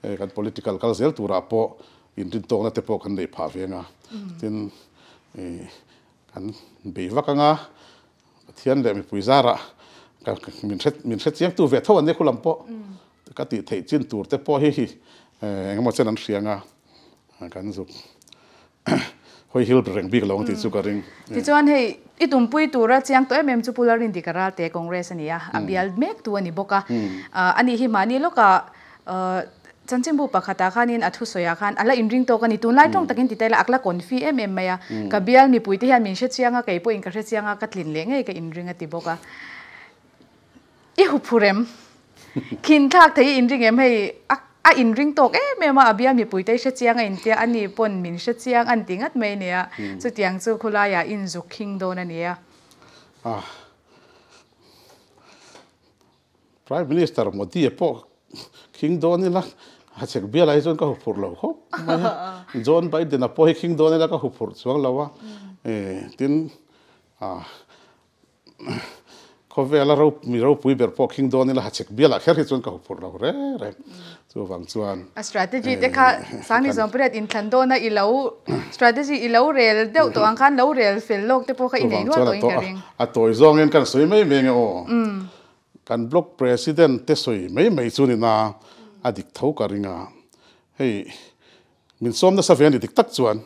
kan political kal zel tura po in tin tong na te po kan nei pha venga tin kan be vakanga thian le mi puizara kan min set min set chiang tu ve tho an ne khulam po ka ti thei chin tur te po hi hi engmo chen an rianga kan zuk hoi hil reng big long ti chu ka ring ti chuan hei itum pui tura chiang to em chu pularin dikara te congress ania abial mek tu ani boka ani hi mani loka chanchimbu pakhata khanin athu soya khan ala inring to kani tunlai tong takin titela akla konfi em em maya kabial mi puite hian min she chianga kai po inkare chianga katlin lengei ka inring ati boka i hupurem kin thak thei inring em hei a inring tok em em abia mi puite she chianga intia ani pon min she chiang an tingat mai nia chu tiang chu khula ya in zuk khing don ania ah prime minister Modi po khing don ni la a chek bia lai zon ka hupur lo ho John Biden a po khing don la ka hupur chuang lawa e tin ah có vẻ là rau mì rau bưởi bẹt bò kinh đô này là hạt chè bia là khép hết chuẩn cả hộp phở đâu đấy, đấy, chú vàng chuẩn. Strategy thế cả sáng nay chúng tôi đã in thành đô na ilau strategy ilau real đeo tổ anh khăn ilau real phèn lốc thế po cái này nó tôi cái riêng. À tôi zong nên cần suy mấy mấy nghe ô, cần block president thế suy mấy mấy chú này na, à địch thâu cái riêng à, hey, mình xóm nó sao vậy địch tắc chuẩn,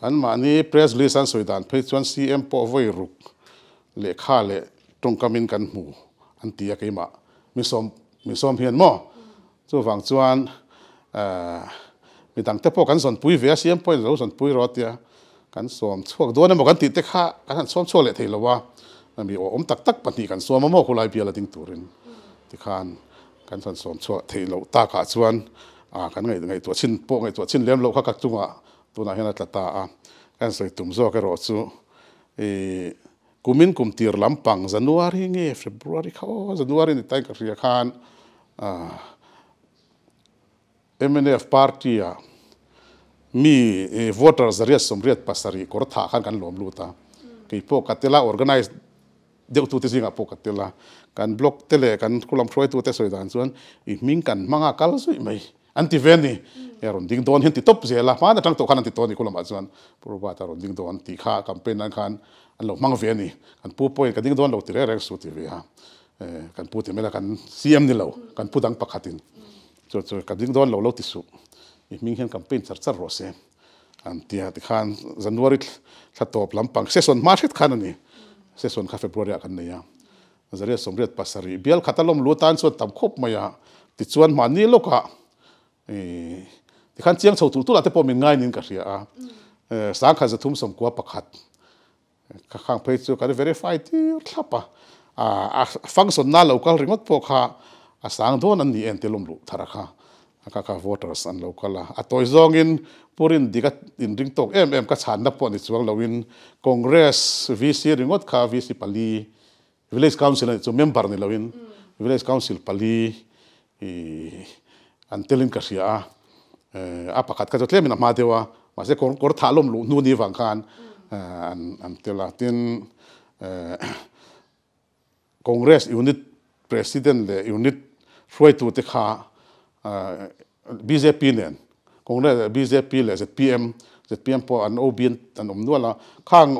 anh mà này press list anh suy đàn, phải chuẩn C M po với rục, lệ kha lệ trong cái mình cần mù anh tiếc cái mà mình xóm mình xóm hiền mò cho vàng cho anh mình đang tiếp tục cán xóm bùi về xem bùi rồi xóm bùi rồi tiếc cán xóm thuộc đó nên một cán tiếc tiếc ha cán xóm xóa lệ thì là wa mình ôm tắc tắc bận thì cán xóm mà mò khổ lại bia là tiếng turin tiếc han cán xóm xóm xóa thì là ta cả cho anh à cán ngày ngày tuổi chín bộ ngày tuổi chín lém lậu khác các chung à tôi nói hiện là ta à cán xóm tụm do cái rồi chú kumin kum tir lampang Januari nge Februari kau Januari ni tayang kerjakan M N F party ya mi voter zariat somriat pasari kortha kan kan lom luta kipo katela organize deu tu tesi ngapo katela kan blok tele kan kulam troy tu tesoy dan suan iming kan manga kal sui mai anti veni eron ding don hinti top zela mana tang to kan anti toni kulam azuan probata ron ding don ti kha campaign an kan anh lộc mang về nè, anh phu poi cái tiếng đó anh lộc từ đây ra xuất về ha, anh phu thì mấy là anh C M đi lộc, anh phu đang bắt khát tin, cho cho cái tiếng đó anh lộc lộc tiếp xúc, mình hiện campaign sắp sắp rồi xem, anh thì anh khán January là top lắm, bằng season March khán này, season khá February khán này ha, giờ sớm biết pasari, biar khát lắm lúa tan suốt tầm khốp mày ha, thì suốt mà ní lộc ha, thì khán tiếng sầu thủ tu là tiếp bỏ mình ngay nín cả gì à, sáng khán giờ thum sớm qua bắt khát các hàng phê cho cái verify thì thấp à phăng số na local ring mất bọc ha à sáng đó anh đi anh tiêu lũ thara ha các các voters anh local là à tôi zong in purin đi các in ring talk em em các sản nạp bọn đi xuống lâu in congress V C ring mất cả V C Pali village council này cho member này lâu in village council Pali anh tiêu in cái gì à à pakat cái chỗ này mình làm mà thế wa mà sẽ còn còn thà lũ nu ni vàng khan an telatin Congress unit President le unit roi tu te khaบี เจ พี nen Congressบี เจ พี leเจ พี เอ็ม เจ พี เอ็M po an obin an omnuala khang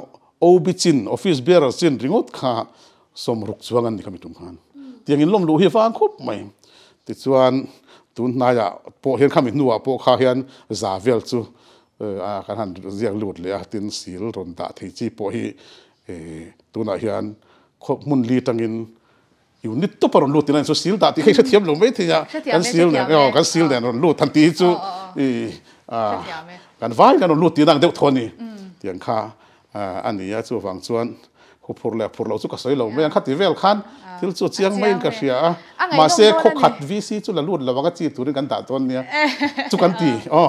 obichin office bearer sin ringot kha somruk chuangan ni kami tumhan tiangin lom lu hi fa khup mai ti chuan tun na ya po hian khami nuwa po kha hian zavel chu a kan han ziak lut le a tin sil ron da thei chi po hi tuna hian khop mun li tanginอยู่นิดตัวปนลูดที่นั่นสุดสิลตาที่ใครเทียมลงไม่ที่จะกันสิลเนี่ยอ๋อกันสิลเนี่ยนลูดทันทีจู่อ่ากันไว้กันลูดที่นั่งเด็กทนนี่อย่างข้าอันนี้จู่ฟังชวนผู้พูดแล้วพูดเราจู่ก็สวยเราไม่ยังขัดที่เวลคันที่จู่เชียงไม่กันเสียมาเสกขัดวิซีจู่ละลูดละว่าก็จีตัวนี้กันตัดต้นเนี่ยจู่กันตีอ๋อ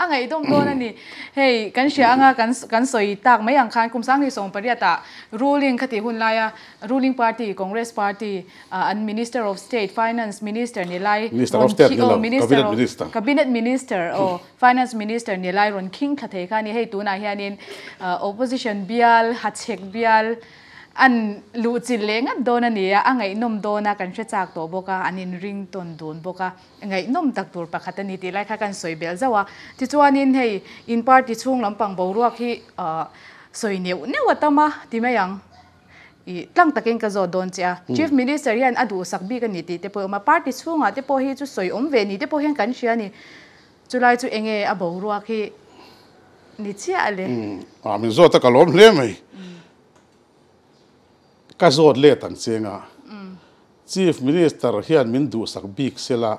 อันไหนต้องโดนนั่นนี่เฮ้ยกันเสียงอ่ะกันกันสวยตากไม่ยังคันคุมสร้างที่ส่งปริยัติruling คติหุ่นลาย ruling party Congress party อัน minister of state finance minister นี่ลาย minister of state นี่ลาย cabinet minister cabinet minister โอ้ finance minister นี่ลายรอนคิงคติค่ะนี่เฮ้ยตัวนายเฮียนิน opposition เบียลฮัตเชกเบียลอันลูจิเลงัดโดนนี่อ่ะไงนมโดนกันเชื่อจากตัวบอกว่าอันนี้ริงตนโดนบอกว่าไงนมตักตัวประคัตนิติไล่ข้ากันสวยเบลจะว่าที่จวนนี่ให้อินพาร์ติช่วงลำปังเบารัวที่สวยเหนียวเนี่ยว่าตั้มมาที่ไม่ยังหลังตะเกียงกระโจนโดนเจ้า Chief Minister ยันอดูสักบีกันนิติแต่พอมาพาร์ติช่วงอ่ะแต่พอให้จุดสวยอมเวนี่แต่พอเห็นกันเชื่อนี่จุดไล่จุดเองเออเบารัวที่นิเชียเลยอ่ามิโซตะกล้อมเลี้ยไหมก็โจทย์เล่ตังเชียงอ่ะ Chief Minister เฮียนมินดูสักบิ๊กเสียละ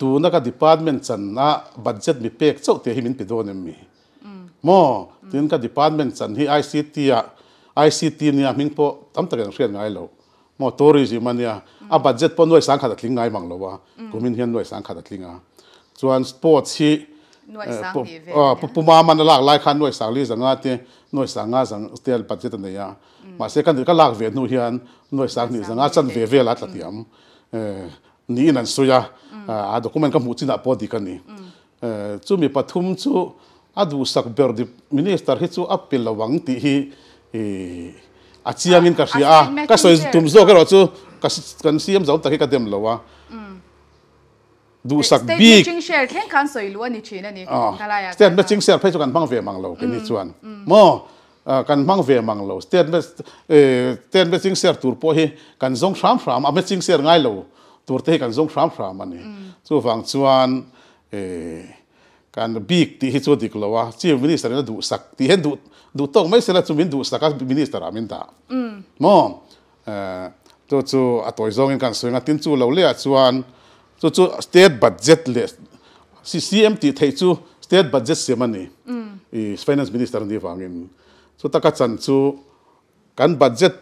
ตัวนักดิพาร์ตเมนต์ฉันนะบัตรเจ็ดมีเป๊กเจ้าเตี้ยหิมินไปโดนมีโม่ตัวนักดิพาร์ตเมนต์ฉันที่ไอซีทีอ่ะไอซีทีเนี่ยมิงพอตั้มตระกันเรียนง่ายแล้วโม่ตัวริจิมันเนี่ยอ่ะบัตรเจ็ดปนด้วยสังขัดทิ้งง่ายมั่งแล้ววะกูมินเฮียนด้วยสังขัดทิ้งอ่ะส่วนสปอร์ตที่ปุ่มมามันหลากหลายคันด้วยสังลีสังอาเตี้ยด้วยสังอาสังเตี้ยบัตรเจ็ดเนี่ยมาเสกันถึงก็ลากเวียนนู่นเฮียนนู่นสังนี่สังอาจันเวเวลัดละเตียมนี่นั่นสุยาอาดูคุณมันก็มุจินาพอดีกันนี่จู่มีปฐุมจู่อาดูสักเบอร์ดิมินิสเตอร์ที่จู่อัพเป็นระวังที่อาชีพมินก็เสียก็สวยทุ่มโซ่ก็รอจู่กันเสียมจะเอาแต่ให้กันเดิมแล้ววะดูสักบีกสเตทเมนต์ชิงเชลแข่งขันสวยล้วนนี่ชีนั่นนี่อะไรอะสเตทเมนต์ชิงเชลเพื่อจะกันพังเวียมังเราแค่นี้ชวนโม่กันพังเวียมังเราสเตทเมนต์สเตทเมนต์ชิงเชลตัวพ่อให้กันส่งสามสามอเมชิงเชลง่ายเราตัวที่กันส่งสามสามมันนี่ส่วนฝั่งชวนการบีกที่ชวนดีกว่าชีวิตมินิสเตอร์นั้นดูสักที่เห็นดูดูต้องไม่เสียละชีวิตดูสักกับมินิสเตอร์อามินตาโม่ตัวจู่อัตวิจงกันสวยงัดทิ้งจู่เราเลี้ยชวนจู่จู่ state budget เลย ซี ซี เอ็ม ที ไทยจู่ state budget เสียมันนี่ไอ้ finance minister นี่ฟังอินจู่ตะกัดจันจู่กัน budget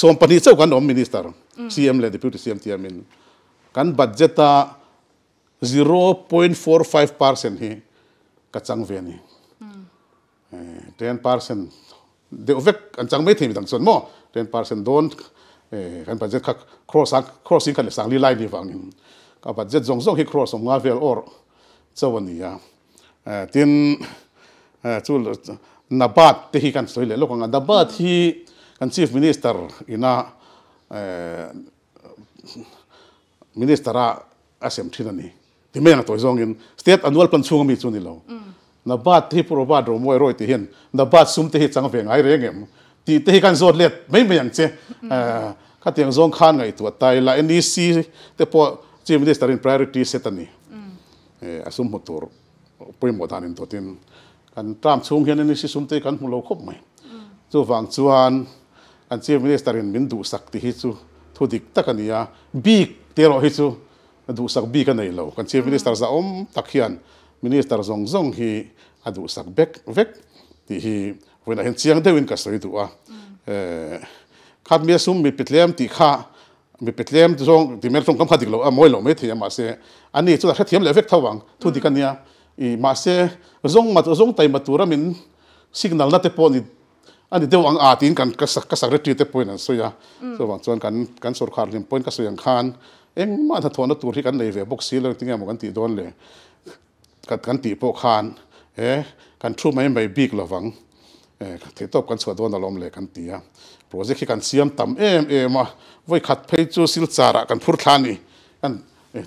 ส่วนปนิเจ้ากันอม minister ซี เอ็ม เลย deputy ซี เอ็ม ที อินกัน budget อ่ะ ศูนย์จุดสี่ห้าเปอร์เซ็นต์ ให้กัดจังเวียนี่สิบเปอร์เซ็นต์ เดี๋ยวเวกอันจังไม่ถึงดังส่วนมั้ง สิบเปอร์เซ็นต์ โดนกัน budget ค่ะ cross crossing กันเลยสังลีไลน์นี่ฟังอินก็ปัจจัยส่งส่งให้ครัวสมงาเวลอร์เจ้าวันนี้อ่ะทีนจู่นับบัตรที่กันสวยเลยลูกของนับบัตรที่กันชีฟมินิสเตอร์อินามินิสเตอร์อาเซียนที่นั่นนี่ที่ไม่ยังตัวส่งกินสเตทอันวัลพันช่วงมีจุนี่แล้วนับบัตรที่ปรบัติรวมไว้ร้อยที่เห็นนับบัตรซุ่มที่จังเวียงไอเรื่องเงี้ยที่ที่กันโจทย์เล็ดไม่ไม่ยังเช่ข้าที่ยังส่งข้างไงตัวไตละเอ็นดีซีแต่พอที่มินิสเตอร์ใน priority เซตันนี่อาสมมติตัวเป็นหมดทางนั้นตัวที่การตามช่วงเห็นนี่สิสมมติการมุ่งเราครบไหมจู่ฟังชวนการที่มินิสเตอร์ในมินดูสักที่จู่ทุดิกตะกันนี่อ่ะบีกเทโร่ที่จู่ดูสักบีกันไหนเราการที่มินิสเตอร์จะอมตักเขียนมินิสเตอร์จงจงที่ดูสักเบกเวกที่เวลาเห็นเสียงเทวินก็สวยตัวขับมีสมมีปิดเลี้ยมที่ข้ามีเปลี่ยนที่ส่งที่เมื่อส่งคำขัดเราอ่ะมวยเราไม่เทียมมาเสียอันนี้จุดที่เทียมเลเวกเท่าวังทุกที่กันเนี่ยมาเสียส่งมาส่งไต่มาตัวเรามินสัญญาณนั่นเตปอนี่อันนี้เดี๋ยววังอาทินกันก็สักก็สักเรื่องที่เตปอนั่นส่วนยาส่วนวังส่วนกันกันสุรคาริมปอยก็ส่วนยังคันเอ็งมาถ้าทวนตัวที่กันเลยเว็บบ็อกซี่เราที่เงี้ยมันกันตีโดนเลยกันกันตีโปคันเอ๊ะกันชูไม่ไม่บีกเราวังเ ที่ตบกันสวดวันอารมณ์เล็กันตีฮะโปรเจกต์ที่กันเสียมต่ำเอ็มเอ็มอ่ะไว้ขัดเพย์จูสิลจาระกันพูดทานี่กัน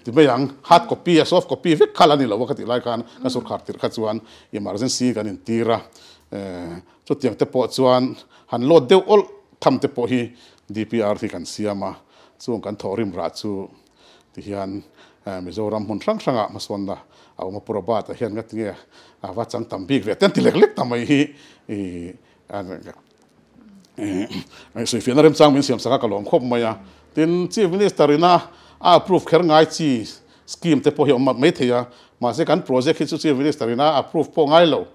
ที่ไม่ยังฮัดก๊อปปี้ซอฟก๊อปปี้วิกขลันนี่แหละว่ากันที่ไล่กันกันสุดขาดติดขัดจวนอิมาร์เจนซีกันอินตีระจุดอย่างเตปอจวนหันโลดเดียวอลทำเตปอฮีดีพีอาร์ที่กันเสียมาส่วนกันทอริมราชูที่ยันMizoram hon sang sanga maswanda au mapurabat hian ngatnge awat sang tambik veten tilek tamai hi e an ai so if yanarem sang min siam sanga kalom khop maya tin chief minister ina approve kher ngai chi scheme te po hi ma me theya ma se kan project hi chu chief minister ina approve po ngai lo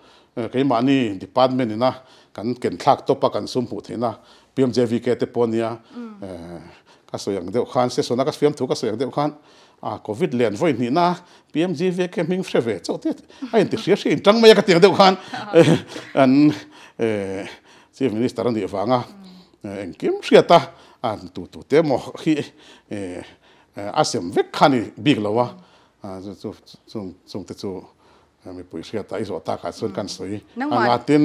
ke mani department ina kan ken thak topa kan sum pu thina pmjvk te ponia ka so yang deu khan se so na ka fiam thu ka so yang deu khanอาโควิดเลียนไว้นี่นะพีเอ็มจีเวกมิงเฟรเวจติดไอ้ติดเสียสิจังไม่อยากติดเดียวกันอันที่มินิสเตอร์นี่ฟังอ่ะเอ็งคิมเสียตาอันตุตุเตมอฮีอาเซียมเวกขันบิ๊กเลยวะส่งส่งส่งติดส่งมีปุ๋ยเสียตาอีสตากัดส่วนกันสวยอันอาทิน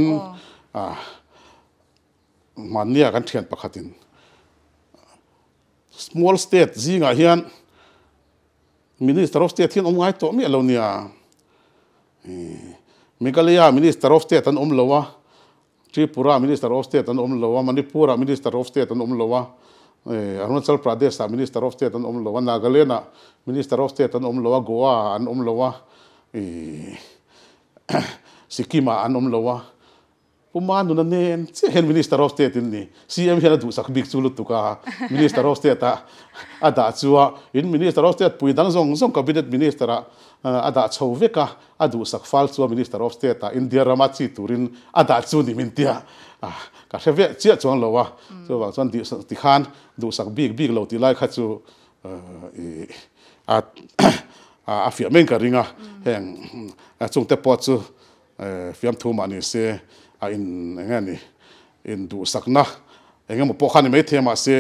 มันเนี่ยกันเทียนปกติ small state จีงอ่ะเฮียนMinister of State ที่นั่งง่ายตัวมีอะไรเนี่ยมิกาเลีย Minister of State ท่านอมเลวะจีปุระ Minister of State ท่านอมเลวะมณีปุระ Minister of State ท่านอมเลวะอรุณชัลประเทศ Minister of State ท่านอมเลวะนาเกเลนะ Minister of State ท่านอมเลวะกัวท่านอมเลวะสิกิมาท่านอมเลวะผมมาดูนั่นเองที่เห็น Minister of State นี่ ซี เอ็ม เห็นดูสักบิ๊กซูลุตุกะ Minister of State อะอาดัชัวเห็น Minister of State ปุ่ยดังส่งส่ง Cabinet Minister อะอาดัชัวเวกะอาดูสักฟัลชัว Minister of State อะอินเดียรามาจิตุรินอาดัชัวนี่มินเตียอะก็เชื่อเชื่อจวนเลวะจวนจวนดิติขันดูสักบิ๊กบิ๊กเลวที่ไล่ขัดชัวอาอาฟิเมนการิงะแห่งจงเตปอชัวฟิเมทูมานิเซอินเงี้ยนี่อินดูสักนะเงี้ยมันพอขันไม่เที่ยงมาเสีย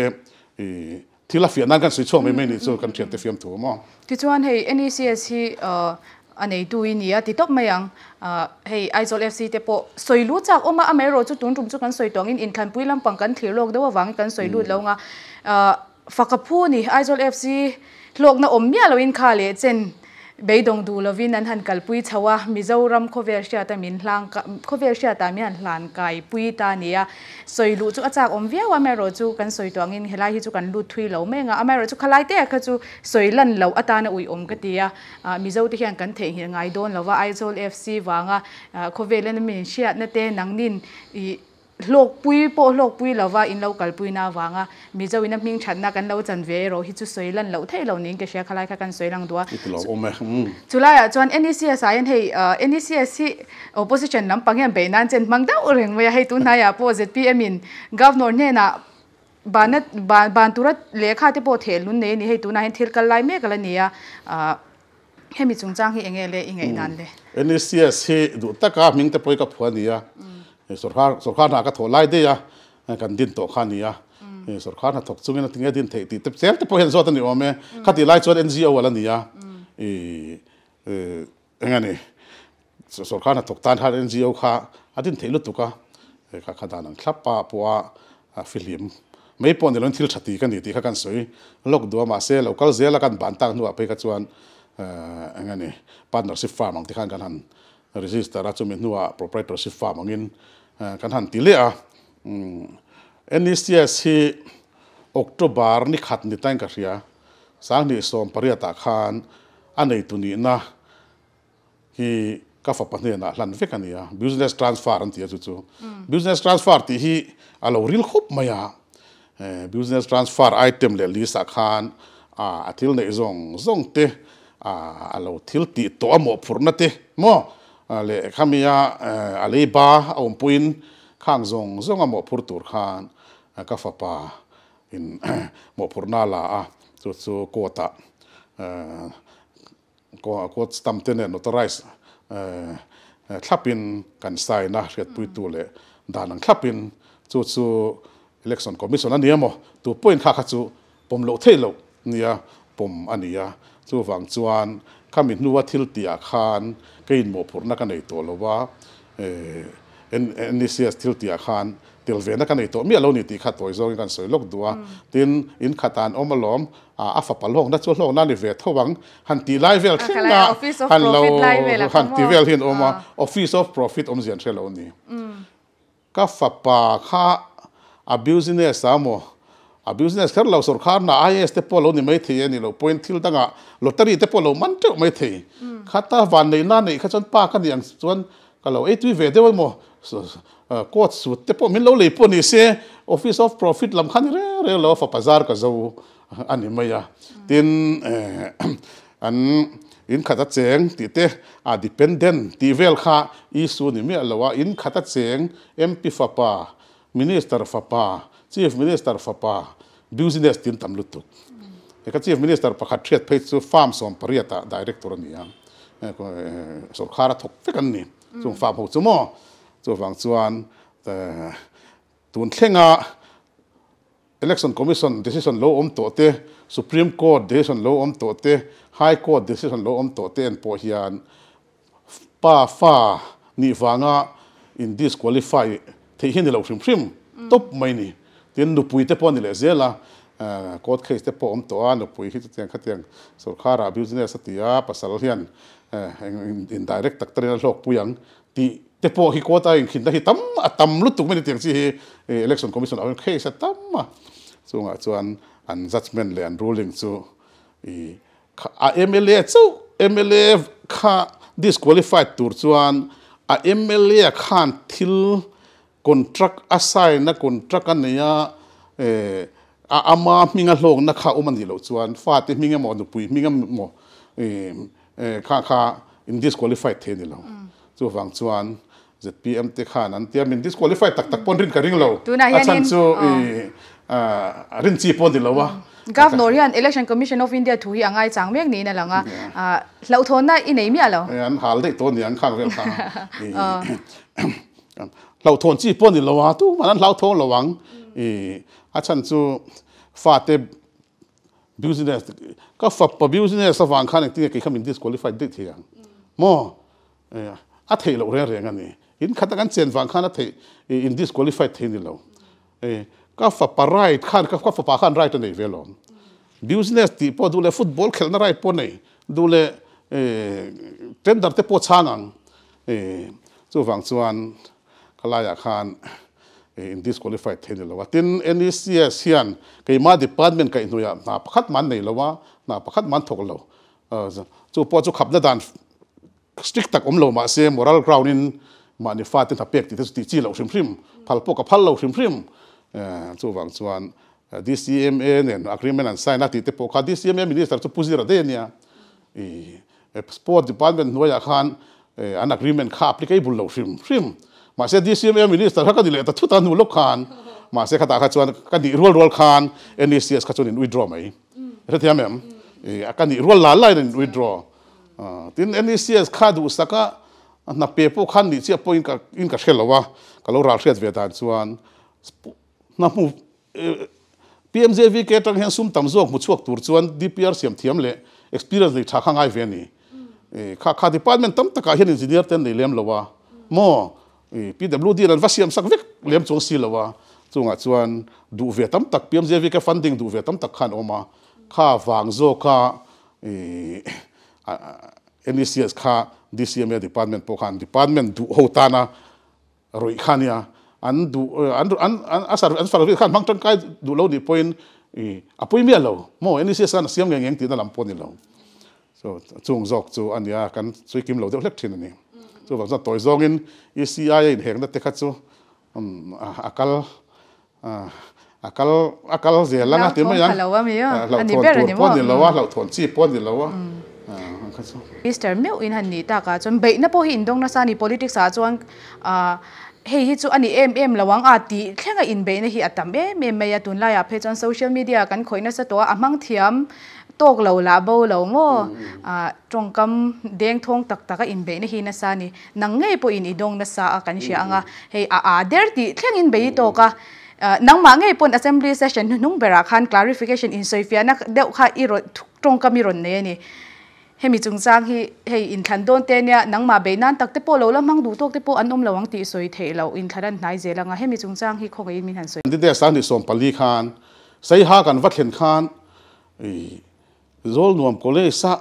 ที่ละเฟียนั่งกันสวยช่วงไม่ไม่นี่ช่วงกันเทียนเตฟียมถูกมั้งที่ชวนให้เอ็นอีซีเอสที่อันไหนดูอินเนี่ยติดต่อมาอย่างให้ไอโซเลฟซีเตปสวยรู้จักออกมาอเมริกาจุดตรงจุดจุดกันสวยตองอินอินคันปุยลำปังกันถือโลกได้ว่าหวังกันสวยรู้แล้วไงฝากกับผู้นี่ไอโซเลฟซีโลกน่ะอมเนี่ยเราอินคาเลเจนไปดงดูลวินันหันกับปุยชาวมิจาวรำโคเวอร์เชียตามินหลังโคเวอร์เชียตามินหลังไก่ปุยตาเนี่ยสวยรู้จุกอาจารย์อมเวียว่าเมรุจุกันสวยตัวเงินเฮลาฮิจุกันรูทุยเหล่าเมงะเมรุจุขลายเตะก็จุสวยลันเหล่าอาจารย์อุยอมกตียมิจาวที่เห็นกันเถียงไงโดนแล้วว่าไอโซลเอฟซีว่างะโคเวอร์เลนมินเชียนั่นเตะนังนินโลกปุยโปโลกปุยแล้วว่าอินเรากับปุยน่าวังอ่ะมิจาวินับมิงฉันนักกันเราจันเวโรฮิจุสวยลันเราเท่เรานิ่งกับเชียร์คลายกันสวยลังตัวจุฬาจวนเอ็นดีซีเอสไอน์ให้เอ็นดีซีเอสที่โอปอสิชันลำปังยันเบนันเจนมังดาวเรื่องว่าให้ตุนหายาโปเซตพีเอ็มอินกัฟนอร์เนี่ยนะบ้านบ้านบ้านตุระเลขาที่โปเทลุนเนี่ยนี่ให้ตุนหายเทลกันไล่เมฆกันเนี่ยให้มีจงจ้างให้เองเลยเองนั่นเลยเอ็นดีซีเอสที่ดูตะกามิงแต่ปุยกับหัวเนี่ยสุดข้าสุดข้าหน้าก็ถอดไล่ได้ยะกันดินตกข้านี่ยะสุดข้าหน้าถกซุ้งนั่นถึงจะดินเถิดติดเซลต์พอเห็นส่วนนี้ว่าแม่ข้าที่ไล่ส่วนเอ็นจีโอวันนี้ยะเออยังไงนี่สุดข้าหน้าถกตานข้าเอ็นจีโอข้าอดินเถิดลุตุก้าข้าข้าด้านนั้นคลับป้าปัวฟิลิมไม่ปนเดี๋ยวนั้นที่ชัดตีกันดีที่ข้ากันสวยโลกดัวมาเซลก็เซลกันบานตั้งนัวไปกันส่วนยังไงนี่พาร์ทเนอร์ชิพฟาร์มที่ข้ากันหันรีจิสเตอร์จุดนี้นัว proprietorship farm บางอย่างกันหันตีเลี้ยเอ็นดีซีเอสที่ออกตุบาร์นี่ขัดนี่ตั้งกันเสียสางนี่ส่งปริยตาขานอันไหนตัวนี้นะที่ก็ฟังปัญญาหลังเฟกันเนี่ย business transfer นี่อะจุดจุ business transfer ที่ฮีอาเราเรียลคบมาอย่าง business transfer item เลยลิสต์ขานอ่าอาทิลในซองซองเตอ่าเราทิลตีตัวหมอผุนนั่นเตหมออะไรข้ามีอะไรบ้าเอาปุ่นข้างซงซงก็หมอพูดถูกข้างก็ฟ้าป่าอินหมอพูดน่าละอ่ะสุดสุดโคตะโคโคตตั้มเต้นเนี่ยนอตไรส์คลับอินกันใส่นะเรียกปุ่ยตัวเลยด้านนั้นคลับอินสุดสุด election commission นั่นเนี่ยหมอตัวปุ่นข้าข้าสุดผมโลเทลเนี่ยผมอันนี้สุดฟังจวนข้ามีนัวทิลตีอาคารก็อินหมอพูดนักในตัวเราว่า and this year still the account till when can I talk me alone it cut toys on can so look do tin in khatan omalom a fa palong na chu long na ni ve thawang han ti lai vel khina han lo han ti vel hin oma office of profit om zian thelo ni ka fa pa kha a business amo a business kar lo sarkar na is te polo ni mai the ni lo point thil danga lottery te polo man te mai the khata van nei na nei kha chon pa kan yang chon ka lo eight we ve de mo court suit te po min lo le po ni se office of profit lam khan re re lo fa bazar ka zo ani maya tin an in khata cheng ti te a dependent ti vel kha isu ni mi alawa in khata cheng mp fa pa minister fa pa chief minister fa pa business tin tam lutuk e ka chief minister pa kha thret phei chu farm som pariata director ni ang so khara thok fe kan ni chung farm ho chu mo chu wang chuan tun thlenga election commission decision law om to te supreme court decision law om to te high court decision law om to te en po hian pa fa ni wanga in disqualify te hin lo frim frim top mai ni tin nu pui te pon ni le zela court case te po om to an nu pui hi te tiang kha tiang sarkara business atia pasal hian in direct taktrena lok puyang ti te po hi kota in khin da hi tam atam lu tuk meni tiang chi hi election commission aw case tam chunga chuan an judgment le an ruling chu i mla chu mla kha disqualified tur chuan a mla khan thil contract assign na contract ania e a ama minga hlong na kha umani lo chuan fa te minga mo nu pui minga mo e kha kha in disqualified the ni lo chu wang chuan zpm te khan an tiam in disqualified tak tak pon rin ka ring lo achan chu e a rin chi pon di lo wa governor hian election commission of india thu hi angai chang mek ni na langa a hlau thon na i nei mi alo an hal dei ton yang khang vel khang hlau thon chi pon di lo wa tu man hlau thon lo wang e achan chu fa te business ka fa pa business of wang khan ti ke kham in disqualified dei thiang mo a thei lo re re ngani in khata kan chen wang khan a thei in disqualified thei ni lo e ka fa pa right khan ka fa pa khan right nei velon business ti po dule football khelna right po nei dule e tender te po changang e chu wang chuan kalaya khan in disqualified thei ni lo tin N E C S hian keima department ka inuya na pakhat man nei lowa na pakhat man thok lo chu po chu khapna dan strict tak om lo ma se moral ground in mani fat in tapek ti ti chi lo shim shim phal po ka phal lo shim shim eh chu wang chuan D C M A nen agreement and sign ati te po kha D C M A minister chu puzira de nia e sport department noya khan an agreement kha applicable lo shim shim ma se D C M A minister kha ka dile ta thuta nu lo khan ma se khata kha chuan ka di rol rol khan N E C S kha chuan in withdraw mai re thiam em e ka ni rol la la in withdraw tin N E C S kha du saka na pe po khan ni chia point ka in ka hrelowa ka lo ral hret ve dan chuan na mu P M J V ke tang hen sum tam jok mu chuak tur chuan D P R siam thiam le experience nei tha khangai ve ni e kha kha department tam taka hen engineer ten nei lem lowa mo P W D ran vasiam sak vek lem chung si lowa chunga chuan du ve tam tak P M J V ke funding du ve tam tak khan oma kha wang zoka e N E C S kha D C M A department po khan department du hotana roi khania an du an an asar an fal khan mang tang kai du lo ni point apoi mi lo mo N E C S an siam ngeng ngeng ti na lam pon ni lo so chung jok chu ania kan chui kim lo de hlek thin ani so wang za toy jong in E C I in heng na te kha chu akal akal akal ze la na te ma yang ani ber ani mo pon ni lo wa lo thon chi pon ni lo wa Mister Miu in han ni ta ka chon bei na po hin dong na sa ni politics a chuan a hei hi chu ani em em lawang a ti thlenga in bei na hi atam em em mai atun la ya phe chon social media kan khoina sa to amang thiam tok lo la bo lo mo a tong kam deng thong tak taka in bei na hi na sa ni nang ngei po in i dong na sa a kan sia anga hei a a der ti thleng in bei to ka nang ma ngei pon assembly session nung bera khan clarification in soifia na deuh kha i ro tong kamiron nei ni ให้มีจงจางให้ให้อินทันโดนเตเนี่ยนังมาเบนันตักเตโปเราละมั่งดูตกเตโปอันอมเราวังตีสวยเทเราอินทันด้านไหนเจรังให้มีจงจางให้คงอินมีทันสวยที่เดียสันติสมปลีคานใส่หากันวัดเห็นคานอีโจลนวมโคเลสะ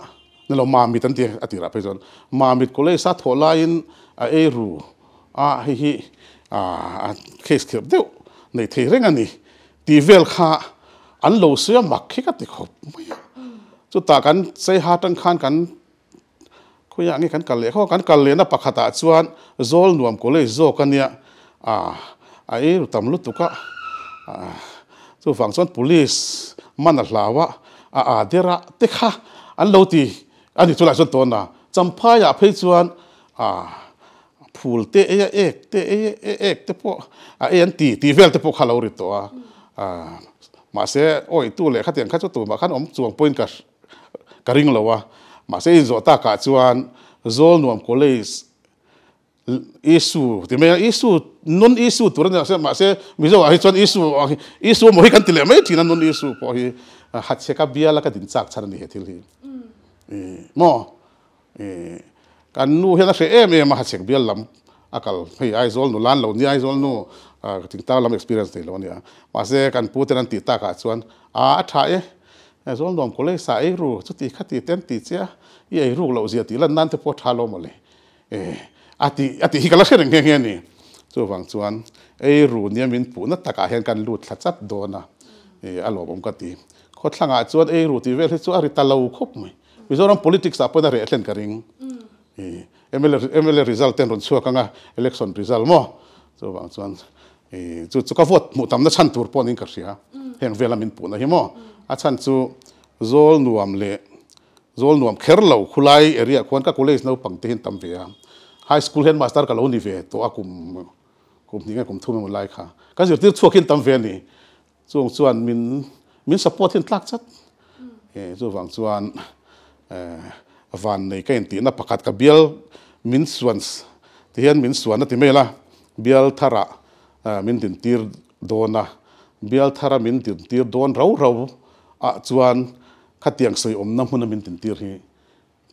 นั่นเรามามีทันเดียอติระไปจนมามีโคเลสะทอลายน์เอรูอาฮิฮิอาเคสเขียบเดียวในเทเรื่องนี้ตีเวลค่ะอันเราเสียมักขี้กัดติดขบไม่จุดตากันใส่หาตั้งคันกันคุยอย่างนี้กันกันเลยเขากันกันเลยนะปะขัดชวนโจลนวมโคเลโจกันเนี่ยอ่าไอ้ตำรวจตุกะจู่ฝั่งส่วน police มันหลาวะอ่าเดี๋ยวละเด็กค่ะอันเราตีอันนี้จุดหลายส่วนตัวนะจำพายาเพื่อชวนอ่าพูดเตะเอ๊ะเอ๊ะเตะเอ๊ะเอ๊ะเอ๊ะเตะพวกไอ้ยันตีตีเวลเตะพวกข้าเราหรือตัวอ่ามาเสียโอ้ยตู้เลยข้าเตียงข้าจุดตัวมาข้าอมจวงปุ่นกับกระริงเราวะมาเสียจวดตากาจวนโจลนวมโคเลสอิสูที่ไม่อิสูนุนอิสูตัวนั้นเสียมาเสียมิจฉาไอ้จวนอิสูอิสูมหิกันติเลยไม่ที่นั่นนุนอิสูพอฮีหัดเช็คกับเบียร์แล้วก็ดินซักชันนี่เหตุที่มอกันนู้เห็นอะไรเอ็มเอ็มมาหัดเช็คเบียร์ลำอาการเฮ้ยไอโซลนู้ล้านเราเนี่ยไอโซลนู้ถึงตาลำ experience นี่เราเนี่ยมาเสียกันพูดแต่นั่นติดตากาจวนอาถ่ายไอโซลนวมโคเลสไอรูสุดที่ขัดติดเต็นติดเสียไอรูเราเสียติแล้วนั่นที่พอทาลมเลยอาทิอาทิฮิกาลักษณะเงี้ยเงี้ยนี่ส่วนฝั่งส่วนไอ้รูเนี่ยมินปูนัตตะกาเห็นกันรูดทัดซัดโดนนะเอออารมณ์ผมก็ตีคนทางอาส่วนไอ้รูที่เวลที่ส่วนอริตาเราคบไหมวิจารณ์ politics อาปนัดเรื่องการเงินเออเอ็มเอลเอ็มเอล result เต็มรุ่นส่วนกันก็ election result มั้งส่วนฝั่งส่วนเออจุดจุดก็โหวตมุตามนั่นชั้นตัวปนนิ่งกันเสียเห็นเวลามินปูนะเห็นมั้งอาชั้นส่วนโจลนวมเล่โจลนวมเคอร์เราคุไลเอเรียควรก็คุไลส์เราปังที่เห็นตามเวียไฮสคูลเห็นมาสตาร์กับเราดีเวตัวอาคุมคุมที่ไงคุมทุ่มมันไล่ค่ะก็สิ่งที่ทั่วขึ้นตามเวนี่ส่วนส่วนมินมินสปอร์ตที่ทักชัดส่วนฝั่งส่วนวันในการตีนับประกาศกับเบลมินส่วนที่เห็นมินส่วนนั่นที่ไม่ละเบลทาระมินถึงตีร์โดนนะเบลทาระมินถึงตีร์โดนเราเราอ่ะส่วนขัดเตียงใส่อมน้ำมันมินถึงตีร์ที่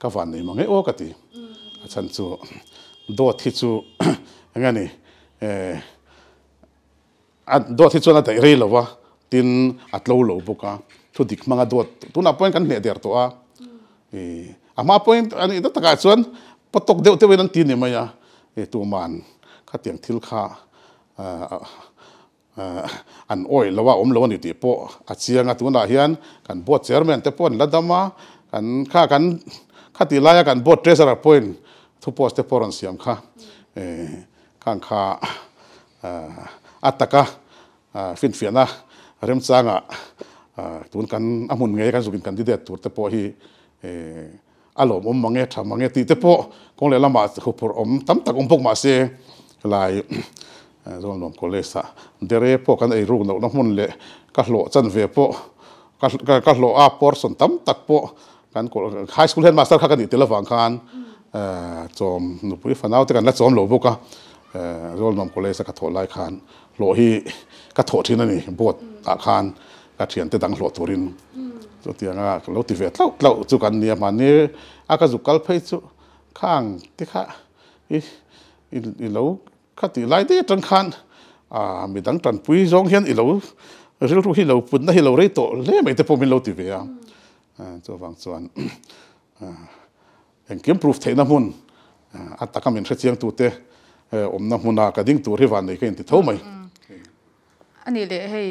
ก็วันในมั้งไอ้โอ้ก็ตีฉันจู่โดดที่จู่งั้นนี่อันโดดที่จู่น่าจะเรียลวะทินอัตโลโลบุกะทุดิกมังอัดโดดทุนอพอยน์กันเนี่ยเดียร์ตัวเอออามาพอยน์อันนี้ตั้งแต่การส่วนปตกเดียวเทวินันทีนี่มั้ยอะเอตัวมันขัดยังทิลข้าอันโอ้ยแล้วว่าอมแล้ววันนี้ที่พออาชีพงานทุนอาเฮียนกันบอดเชอร์แมนเตปอนลัดดามากันข้ากันขัดที่ไล่กันบทเทสระพอยน์ทุกโพสต์ที่พอรันเสียมค่ะข้างข้าอัตตะค่ะฟินเฟียนะเริ่มสร้างอ่ะตุนกันอมุนเงยกันสุกินกันที่เด็ดตัวที่พอฮีอารมณ์อมมังเงยทำมังเงยตีที่พอคงเลยละมาขุบอมตั้มตะกงพกมาเสียลายโดนลมโคเลสะเดเรพอกันไอรุ่งเราน้ำมันเลยกัลโลจันเวพอกัลโลอาปอร์สันตั้มตะพอกันก็ไฮสคูลเห็นมาสตาร์ข้ากันอีกเทเลฟังกันจอมหนุ่มผู้ฟันเอาแต่กันและจอมหลวงบุกะโรลนอมโคเลสกัดโถไลคันโลฮีกัดโถที่นั่นนี่บทอาคารกัดเฉียนแต่ดังโหลตัวรินจุดที่งั้นเราติเวทเราเราจุกันเนี่ยมันนี่อาการจุกัลไปจุข้างที่ข้าอีอีเราข้าตีไล่ได้จังคันอ่ามีดังจันปุยจงเห็นอีเราเรื่องรู้ที่เราปุ่นได้เราเรียโตเล่ไม่แต่พอมีเราติเวะส่วนฝั่งส่วนเองเก็บรูปเทน้ำมันอัตราการเงินเสียงตัวเตะอมน้ำมันกระดิ่งตัวที่วันนี้ก็ยังติดเท่าไหมอันนี้เลยเฮ้ย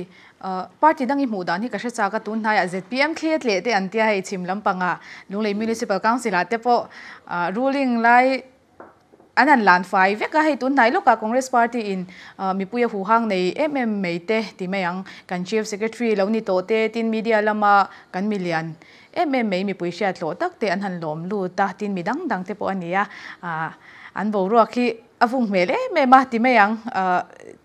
ปาร์ตี้ดังยิ่งหมู่ด้านนี้ก็ใช้จากการตุนหายเจ็ดพีเอ็มเครียดเลยแต่อันที่ให้ชิมลำปังอ่ะลุงเลยมิลิสิบเก้าสิลาเตปอ่า ruling ไล่อันนั้นล้านไฟเวก็ให้ตุนหายลูกกับคอนเกรสปาร์ตี้อินมีผู้อยู่ห่างในเอ็มเอ็มเมย์เตะที่ไม่ยังกัน chief secretary แล้วนี่โตเตะที่มีเดียละมากันมิลเลียนเอ็มเอ็มเมย์มีผู้เชี่ยวชาญหลอตักเตะอันหันหลอมลูตาตินมีดังดังเตปอันนี้อ่ะอันบอกรัวขี้อาวุธเมล่เมมาที่ไม่ยัง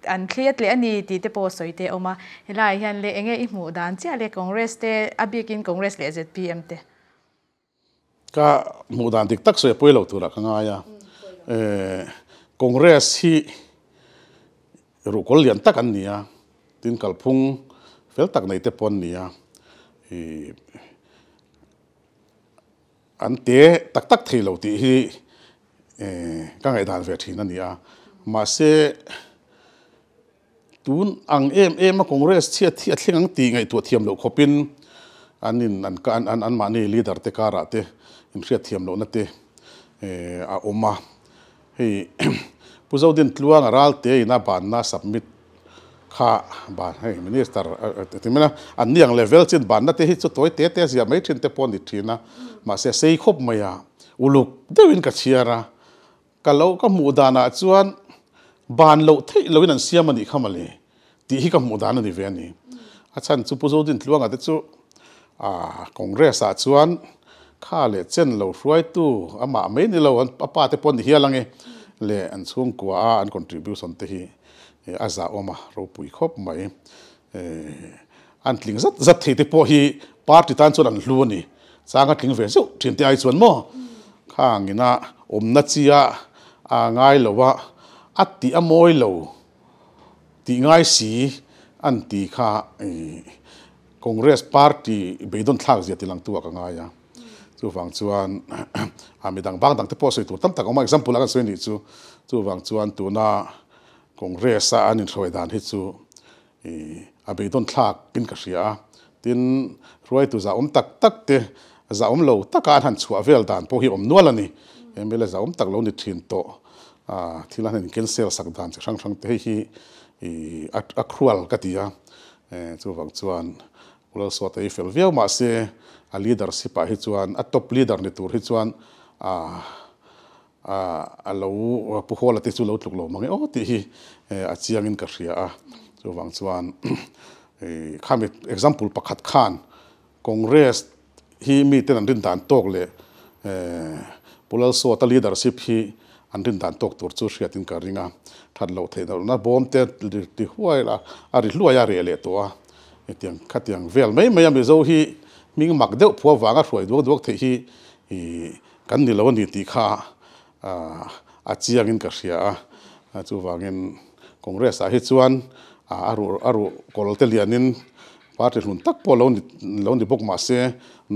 อันเครียดเลยอันนี้ที่เตปสวยเตอมาเห็นไรเห็นเลยเองไอ้หมู่ด้านเจ้าเลยคอนเกรสเตะอาบีกินคอนเกรสเลยเจ็ดพีเอ็มเตะก็หมู่ด้านที่ตักสวยปุ๋ยเหล่าตัวละข้างหน้าอ่ะคอนเกรสที่รู้คนเรียนตักอันนี้อ่ะที่กัลพุงเฟลตักในเตปอันนี้อ่ะ อันเตะตักตักเทลตีฮีก็ไงทานเวทีนั่นนี่อ่ะมาเสตุนอังเอ็มเอ็มมาคงเรสเทียเทียเทียงตีไงตัวเทียมเหลวขบินอันนี้อันกันอันอันมาเนี่ยลีดาร์เตการะเตอินเทียเทียมเหลวนั่นเตออมมาเฮ้ยผู้เจ้าดินล้วงรัลเตยน่าบานน่าสับมิดข้าบานให้มินิสเตอร์ถึงแม้นะอันนี้อย่างเลเวลเช่นบานนั่นเตยสุดท้ายเตยเตยเสียไม่ถึงเตปอนดิทีนะมาเสียเสียครบไหมอ่ะอุลุกเดวินกัจเชียระก็เราก็หมู่ดานาจวนบานเราที่เราวินันเสียมันอีกข้ามาเลยที่ที่ก็หมู่ดานาดีเวนี่อาจารย์สุภาพดินล้วงอาจจะจู่อ่าคอนเกรสอาจวนข้าเลยเช่นเราช่วยตู้อามาไม่นี่เราอาป้าเตปอนดิเฮียลังเอเลยอันส่งกว่าอัน contribution ที่อาจารย์ออกมาเราปุยครบไหมอันถึงจัดจัดที่ที่พอฮีพาร์ติตันส่วนอันล้วนนี่สร้างกันถึงเวรสุถึงที่ไอ้ส่วนมั่วข้างนี้นะอมนัดเสียง่ายเลยว่าอัตติอโมยเลยที่ง่ายสีอันที่ข้าคอนเกรสพาร์ตี้ไปโดนทักเสียที่หลังตัวก็ง่ายอ่ะจู่ฟังชวนอามีดังบางดังที่พอสวยตัวตั้มแต่ก็มาอีกสัมผัสแล้วก็สวยนี่จู่จู่ฟังชวนตัวน่าคอนเกรสอันนี้สวยด่านที่จู่อาไปโดนทักกินกระเสียทิ้งรวยตัวจะอมตักตักเตะจะอมเหลวตักการหันชัวเวลด่านพอหิอมนัวละนี่เมื่อจะอมตักเหลวนี่ทิ้งโตที่ร้านนี่เกลเซลสักด่านจะช่างช่างเตะที่อักครัวกัตยาจู่ฟังชวนเราสวดไอ้เฟลเวียมาเสียอันลีดเดอร์สิบให้ชวนอันท็อปลีดเดอร์ในตัวให้ชวนอ่าอ่าอันเราผู้คนละที่ชวนเราถูกหลอกมั้งโอ้ที่อาชีพเงินเกษียอ่ะช่วยฟังชวนข้ามี example ประคัดข้านคอนเกรสที่มีแต่อันดินด่านตกเลยพวกเราสวดลีดเดอร์สิบที่อันดินด่านตกตัวช่วยเสียทิ้งการิงาทัดเราเท่านั้นนะบอมเตะดีหัวละอะไรรวยอะไรเลยตัวเตียงขัดเตียงเวลไม่ไม่ยามเจ้าฮีมิงมักเดี่ยวผัวฟังก็สวยดวงดวงเที่ยฮีกันนี่เราวันนี้ตีข้าอาเจียงเงินเกษียณจู่ฟังเงินคอนเกรสสาเหตุส่วนอารุอารุกอลเตเลียนินพาร์ติชุนตักพอเราวันนี้เราวันนี้พวกมาเซ่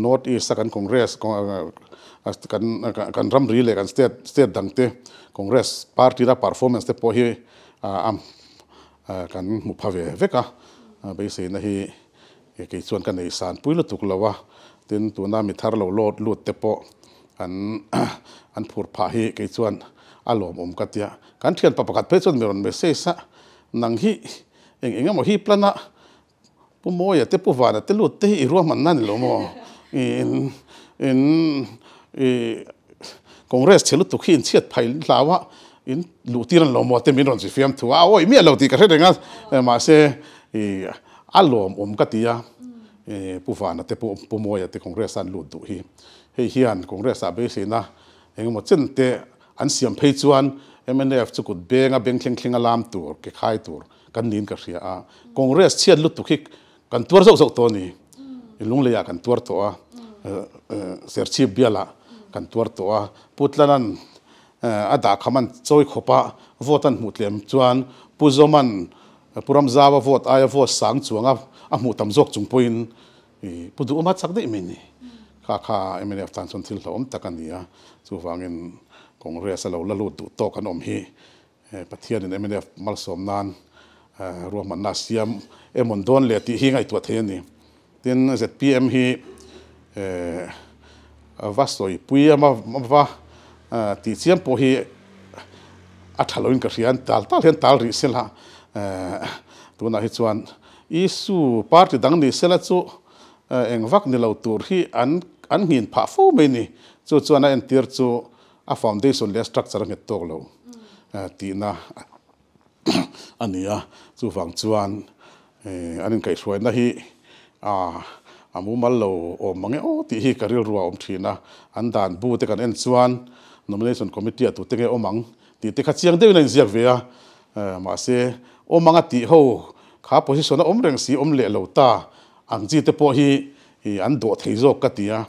นอร์ทอีสกันคอนเกรสกันกันรัมรีเลยกันสเตทสเตทดังเตคอนเกรสพาร์ติระพาร์ฟอร์แมนส์เตพอฮีอัมกันมุพาเวเวก้าไปเสียนะฮีเกี่ยวส่วนกันในสารปุ้ยละถูกแล้ววะถึงตัวน้ามีทาร์เราโลดลุดเตปอันอันผูดผาฮีเกี่ยวส่วนอารมณ์อมกัตยาการเทียนประกัดเพชรส่วนเมืองเบสเซสะนังฮีเองเองก็มาฮีพลันนะปุ่มโมยเตปุวานะเตลุดเตฮีรัวมันนั่นเลยมั้งอินอินอิคอนเกรสเชลุตุกฮีนเชียดไผ่ลาวะอินลุตีรันเราหมดเตมินรอนสิฟิมทัวโอ้ยเมียเราตีกันเรื่องนั้นมาเสอารมณ์อมกัตยาผู้ฟังนะแต่ผู้ผู้มวยแต่คอนเกรสสันลุดดูฮีให้เฮียนคอนเกรสสาบเสียนะเองหมดเช่นแต่อันเสียมเพจวัน เอ็ม เอ็น เอฟ จุกุดเบงะเบงเคียงเคียงอลามตัวเกี่ยข่ายตัวกันนินกับเสียอาคอนเกรสเชียดลุดตุกิกันตัวสักสักตัวนี่ลุงเลยอยากกันตัวตัวเสียชีพเบียละกันตัวตัวพูดแล้วนั่นอาดาขมันช่วยขบะวอตันหมุดเลี้ยมจวนผู้จอมันผู้รำซาวฟอดอายฟอดสังจวงอ่ะอ่ะหมู่ตำจกจุงพูนผู้ดูมัดสักได้ไหมนี่ข้าข้าเอ็มเอฟตันชนทิลหลอมตะกันนี่อ่ะจู่ฟังเงินคอนเกรสเราละลุดดูโตกันอมฮีประเทศนี้เอ็มเอฟมัลสมนานรวมมันนาเซียมเอ็มอนดอนเลติฮีไงตัวเทียนนี่ที่นั่นเสร็จพีเอ็มฮีวัสดุปุยมาว่าที่เซียมพอฮีอัฐลอยน์กับเซียนตัลตัลเห็นตัลริสิละตัวนั้นที่ชวนอิสุพาร์ติดังนี้เสร็จแล้วจู่เอ็งวักนี่เราตัวที่อันอันเงินผ่าฟูไม่นี่จู่ชวนนั่นที่จู่อาฟาวเดชันเลสตรักเจอร์เงินตัวเราตีน่ะอันนี้อ่ะจู่ฟังชวนอันนี้ใครชวนนั่นที่อ่าอามุมาเราอมมังเออที่ฮีการเรียรัวอมทีน่ะอันด่านบูเตกันเอ็นชวนนอมิเนชันคอมมิตี้ตัวเตกันอมมังที่เตกัดเสียงเดียวนั่นเสียเวียมาเสอมมังติโหข้าโพสิชันอมเร่งสีอมเละเหลวตาอังจีเตปอฮีอันโดดที่โจกัตยา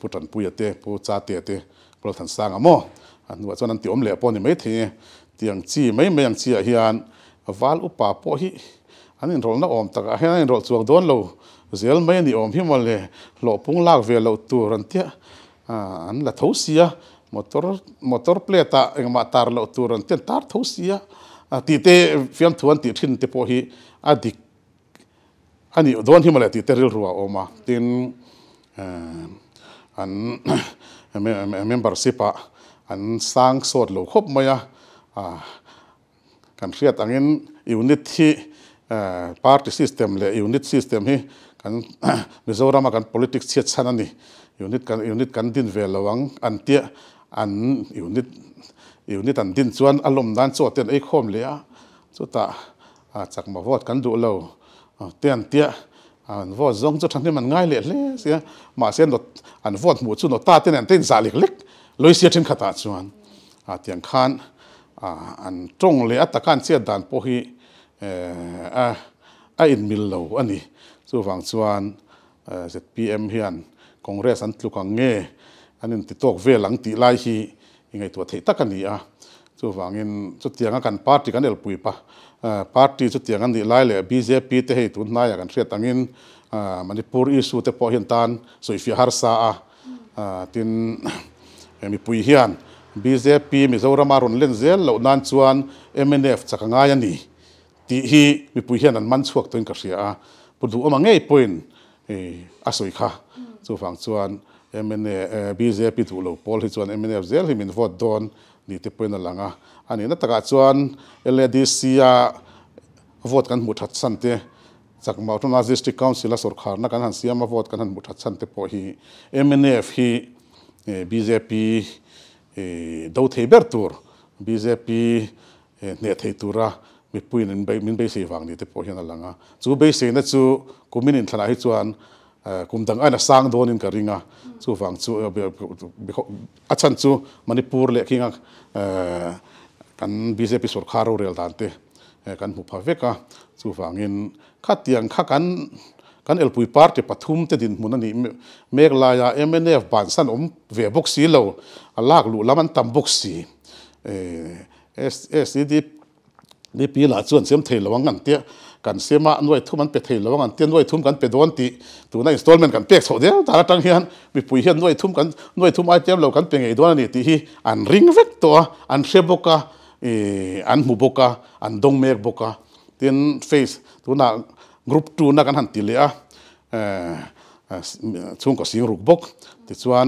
ผู้ทันปุยเตผู้จ่าเตเตผู้ทันสร้างอ่ะมั้งอันว่าส่วนนั้นที่อมเละปอนี่ไม่เที่ยที่อังจีไม่ไม่อังจีเฮียนวาลอุปาปอฮีอันนี้รอลน่ะอมตะกันอันนี้รอลสวกโดนเราเซลไม่นี่อมพิมพ์มาเลยหล่อพุ่งลากเวลเราตัวรันเตะ อันละทศยามอเตอร์มอเตอร์เพลตาเองมาตาร์ละตัวนั้นเต็นตาร์ทศยาตีเตฟิมทวนตีทินเตพอฮีอดิอันนี้ดวนที่มาเลยตีเตริลรัวออกมาเต็นอันเมมเมมเบอร์สิปะอันสร้างสดหลูคบมาการเครียดอันนี้ยูนิตที่พาร์ติซิสเต็มเลยยูนิตซิสเต็มที่กันมิโซรามากัน politics เชียดชันนี่ยูนิตกันยูนิตกันดินเวลวังอันเตียอันยูนิตยูนิตอันดินส่วนอารมณ์ด้านโซเตียนไอคอมเลยอ่ะสุดท้ายจากมาวอดกันดูเราเตียนเตียอันวอดจงจุดทันที่มันง่ายเลยเลยเสียมาเสียนดอันวอดหมู่ชุนดตาเตียนอันเตียนสาลิกเล็กลอยเสียทิ้งขัดส่วนเตียนขันอันตรงเลยอัตการเสียด่านพวกฮีอ่าอ่าอินมิลเลวอันนี้ส่วนฝั่งส่วนเจ็ดพีเอ็มเฮียนคอนเกรสอันตุกังเงอันนี้ติดตกเวลังติไลฮียังไงตัวเทตักันนี่อ่ะส่วนฝั่งนี้สุดที่ยังกันพาร์ตี้กันเดลปุยปะพาร์ตี้สุดที่ยังติไลเลยบีเจพีเตะให้ทุนนายกันเสียตั้งนี้มันนี่ปูรีสูตรพอเห็นตันสุยฟิฮาร์ซาอ่ะที่มีปุยเฮียนบีเจพีมิซาวรามารุนเลนเซลแล้วนั่นส่วนเอ็มเอ็นเอฟจะกังยันนี่ที่ฮีมีปุยเฮียนนั้นมันสวกตัวนี้ก็เสียอ่ะพอดูออกมาง่ายเป็นอาศัยค่ะส่วนฝั่งส่วนเอ็มเนบีเจพิทูโลพอลที่ส่วนเอ็มเนฟเซลที่มีฟอดดอนนี่ที่เป็นอะไรงั้นอันนี้นักการส่วนเอเลดิเซียฟอดกันหมดทัดสันเตจากมาทุนอาซิสติคาวน์สิลาสุรคาร์นักการฮันเซียมาฟอดกันหมดทัดสันเตพอฮีเอ็มเนฟฮีบีเจพีดาวเทเบอร์ตูร์บีเจพีเนทเฮตูระมีปุ่ยนั่นไปมินไปเสียฟังนี่แต่พอเห็นอะไรงั้นจูไปเสียนั่นจูคุมินอินทนายจวนคุมดังอันนั้นสร้างโดนอินการิงะจูฟังจูอาจารย์จูมันนี่ปูร์เล็กงะกันบีเซปิสุรคารูเรียลตันเตกันผู้พาเวกะจูฟังอินขัดยังขัดกันกันเอลปุยพาร์ที่ปฐุมเตดินมุนันนี่เมกลายาเอ็มเอนเอฟบานสันอมเวบุกซีเลวอัลลากลูละมันตั้มบุกซีเอสเอสดีนี่ปีหลายส่วนเสียมเทระวังกันเตี้ยกันเสียมาด้วยทุ่มมันเป็ดเทระวังกันเตี้ยด้วยทุ่มกันเป็ดโดนตีตัวนั้นอินสตอลเมนต์กันเป็กเสาเดียวตาตั้งเฮียนมีปุ๋ยเฮียนด้วยทุ่มกันด้วยทุ่มไอเจมเรากันเป็นไงด้วยนี่ตีอันริงเวกตัวอันเชบกะอันหูบกะอันดงเมกบกะเตี้ยนเฟสตัวนั้นกรุ๊ปทูนักกันหันตีเลียช่วงก็สิงรุกบกติดส่วน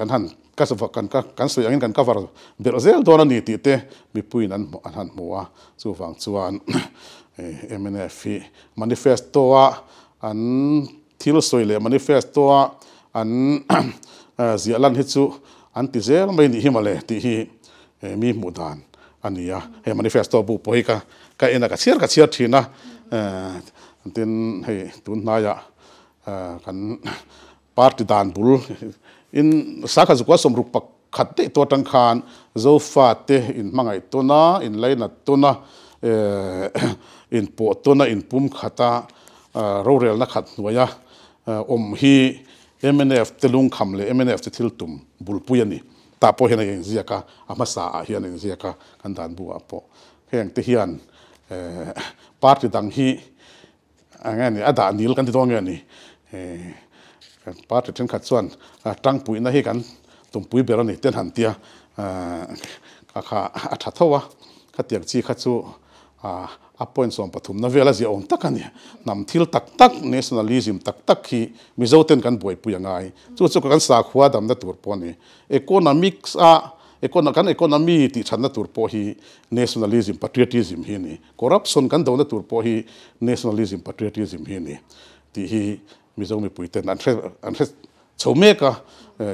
กันหันก็สมกันก็การสื่ออย่างนี้กันก็ว่าเบลเซลตัวนั้นนี่ตีเตะมีปุ่ยนั้นอันหันมัวส่วนฝั่งส่วนเอ็มเนฟีมันนิเฟสตัวอันที่เราสวยเลยมันนิเฟสตัวอันเสียลันฮิตซูอันติเซลไม่ดีหิมาเลยที่มีหมู่ดานอันนี้อ่ะเฮ้มันนิเฟสตัวบุปผยก็ก็เอ็นก็เชียร์ก็เชียร์ทีนะเอ่อทีนเฮ้ตุนนายะกันพาร์ติดานบุลอินสักจุดก็สมรูปขัดเตตัวตั้งขันโจฟาเตอินมังไอตัวน่ะอินไลน์ตัวน่ะอินปอตัวน่ะอินปุ่มขัดตาเราเรียลนักขัดหน่วยอ่ะอมฮีเอ็มเนฟเตลุงคำเลยเอ็มเนฟเตทิลตุมบุลปุยนี่ตาพอเห็นอย่างเสียก็อามาสาเห็นอย่างเสียก็กันด่านบัวพอแข่งเทียนปาร์ติดังฮีอะไรนี่อาดานิลกันที่ตัวเงี้ยนี่พาร์ทที่ฉันขัดส่วนตั้งปุ๋ยนะเฮกันตุ่มปุ๋ยเบลนี่เต้นหันเตียข้าข้าอัฐทว่าข้าเตียงจีข้าจู่อัปปอยน์ส่วนปฐุมนาเวลาเสียอมตักกันเนี่ยนำทิลตักตักเนชั่นแนลิซึมตักตักขี้มิโซเต้นกันบ่อยปุยยังไงจู่จู่กันสาขวาดำนัดตัวปอนนี่เอโคโนมิกส์อ่ะเอโคโนกันเอโคโนมีที่ฉันนัดตัวปอฮีเนชั่นแนลิซึมปัตเตอร์ติซึมฮีนี่คอร์รัปชันกันโดนนัดตัวปอฮีเนชั่นแนลิซึมปัตเตอร์ติซึมฮีนี่ที่ฮีมิจงมีปุ๋ยเต็นอันเช่นอันเช่นชาวเมกะ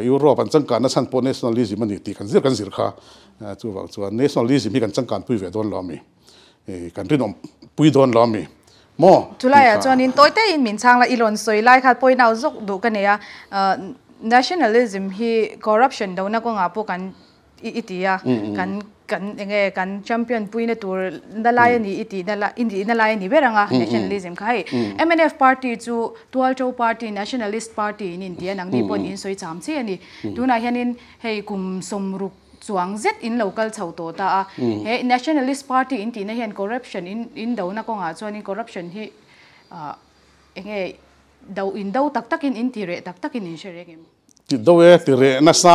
ยุโรปอันจังการนั่นสันปนเนชั่นแนลิซึมมันนี่ตีกันเสียกันเสียค่ะจู่ฝั่งส่วนเนชั่นแนลิซึมมีกันจังการปุ๋ยเวดอนล้อมมีการที่น้องปุ๋ยดอนล้อมมีโม่จุลัยอ่ะจวนนินโต้เตอินมินช่างละอีหลอนสวยไล่ค่ะปุ๋ยน่าจกดูกันเนี่ยเนชั่นแนลิซึมฮีคอร์รัปชันเดาหน้าก็งาพวกกันอีตีอ่ะกันกันยังไงกันแชมเปี้ยนปุยเนี่ยตัวนั่นลายนี่อีตีนั่นลายอินดีนั่นลายนี่เวรังอ่ะ nationalism ค่ะเอ็มเอ็นเอฟพาร์ตี้จู่ตัวเจ้าพาร์ตี้ nationalist party นี่อินเดียนังดีปนอินสวยจามเสียนี่ดูนายเฮนินเฮ้กลุ่มสมรุกจวงเจ็ดอิน local ชาวโตตาอ่ะเฮ้ nationalist party อินตีนั่นเฮน corruption อินอินเดาหน้ากงอาจวนอิน corruption ที่ยังไงเดาอินเดาตักตักอินอินตีเรตักตักอินอินเชเรกิม ติดด้วยติเรนซา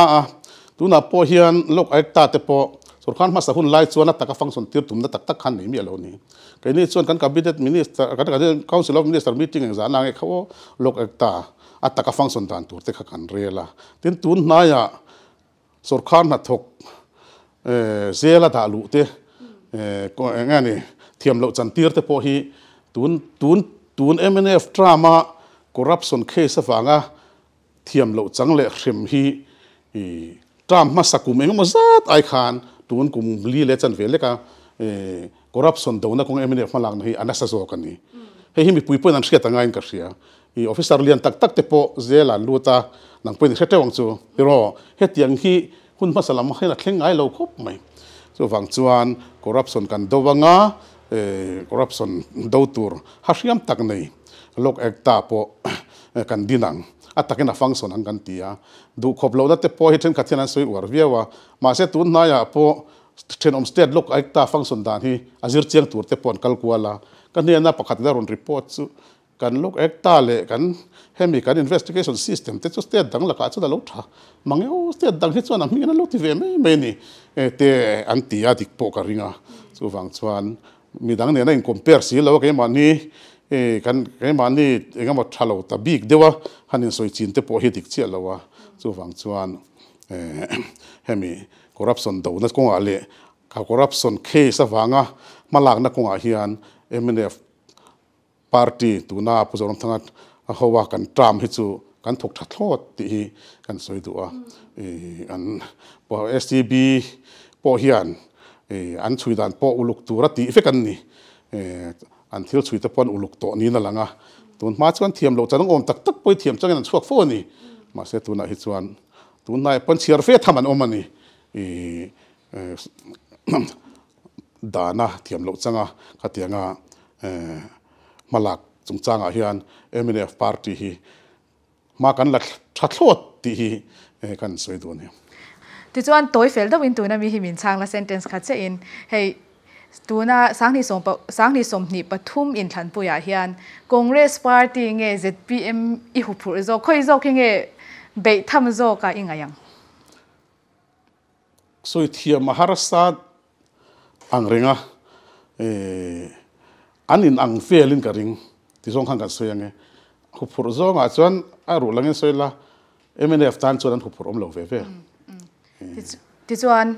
ตุนับพอเฮียนโลกไอตาเตปอสุขันมาสหุ่นไล่ส่วนนักตักฟังส่วนที่ทุ่มนักตักตักขันนี่มีอะไรนี่แค่นี้ส่วนการกับบิดมินิสการกับบิดเขาสิลล์มินิสตาร์มิติงอย่างนั้นไงเขาโลกไอตาอัตตักฟังส่วนต่างตัวเตะขันเรียละที่ตุนนายะสุขันมาถกเซล่าดาลุเตก็งั้นนี่เทียมโลกจันทีร์เตปอฮีตุนตุนตุนเอ็มเอฟทรามาก็รับส่วนเคสฟังอ่ะเทียมโลกจังเล่เข็มฮีทรามาสักกุมเองมาจัดไอขันตัวนั้นกูมีเลจันเวลก็คอร์รัปชันเดินนะคงเอ็มเนฟมาลังนี่อันนั้นจะโจกันนี่เฮ้ยมีผู้พูดนั่นสิ่งต่างกันกันเสียอีออฟฟิศอาเรียนตักตักเตปเจล่าลูตานั่งพูดนี่เสร็จแล้วงั้นจู่เดี๋ยวเฮ้ยอย่างที่คุณพัสลามให้นักเล่นง่ายเราครบไหมจู่ฟังจวนคอร์รัปชันกันดูว่างาคอร์รัปชันดูทูร์ฮัชยามตักนี่ลูกเอกตาปอกันดินังอัตตาเกณฑ์ฟังส่วนกันที่อ่ะดูขบเราได้แต่พอเห็นขัดยันสวยอวดเวียว่ามาเสตุนนายะพอเช่นอมสเตดลูกไอ้ตาฟังส่วนด้านที่อาจิรเชียงตัวแต่พอนคัลกัวลากันเนี่ยน่าประกาศได้รอนรีพอร์ตสู้กันลูกไอ้ตาเล่กันเฮมิกันอินเวสติเกชันซิสเต็มแต่สุดเตดดังละกันสุดแล้วถ้ามังเออสเตดดังที่ส่วนนั้นมีกันลูกที่เวไม่ไม่นี่เตะอันที่อาทิตย์พอการิงอ่ะสู้ฟังส่วนมีดังเนี่ยน่าอินคอมเพลซีแล้วก็ยังมันนี่เอ่อกันกันมันนี่เองก็มาทะเลาะตะบีกเดี๋ยวว่าฮันนี่สวยจีนแต่พอเหตุเชี่ยแล้วว่าส่วนฝั่งส่วนเอ่อเฮมีคอร์รัปชันดูนั่นคงอะไรเขาคอร์รัปชันเคสฝั่งอ่ะมาหลักนั่นคงอาเฮียนเอ็มเอฟพรรคตัวน่าผู้สนับสนุนเขาว่ากันตามให้จู่กันถูกทัดทอดที่กันสวยตัวเอ่ออันพอเอสทีบีพอเฮียนเอ่ออันช่วยดันพออุลุกตัวรัติเฟกันนี่เอ่ออันที่เราช่วยตะพอนอุลุกโตนี้นั่นแหละไงตัวมาชวนเทียมเราจะต้องอมตักตักไปเทียมจังงั้นชวกโฟนี่มาเสตุนายชวนตัวนายปนเชียร์เฟททำมันอมมันนี่ด่านะเทียมเราจังอ่ะขัดยังอ่ะมาหลักจงจังอ่ะเฮียนเอ็มเอฟพาร์ตี้ฮีมากันหลักชัดโลดที่ฮีกันสวยตัวนี้ที่ชวนตัวเฟลด์วินตัวนั้นมีหิมินช่างและเซนเทนส์ขัดเช่นเฮ้ตัวน่าสังนิสมสังนิสมนิปทุมอินทันปุยาเฮียนคอนเกรสพาร์ตี้เงี้ย เซด พี เอ็ม อีหุปุริโจค่อยโจเงี้ยเบทามโจก็ยังไงยังสุดที่มหาราชอังเริงอ่ะอันนี้อังเฟลินกันริงที่ส่งข้างกันสุดยังไงหุปุริโจงั้นส่วนอารุลังเงี้ยสุดละเอ็มเนฟตันส่วนหุปุริอมเลวเฟเฟที่ส่วน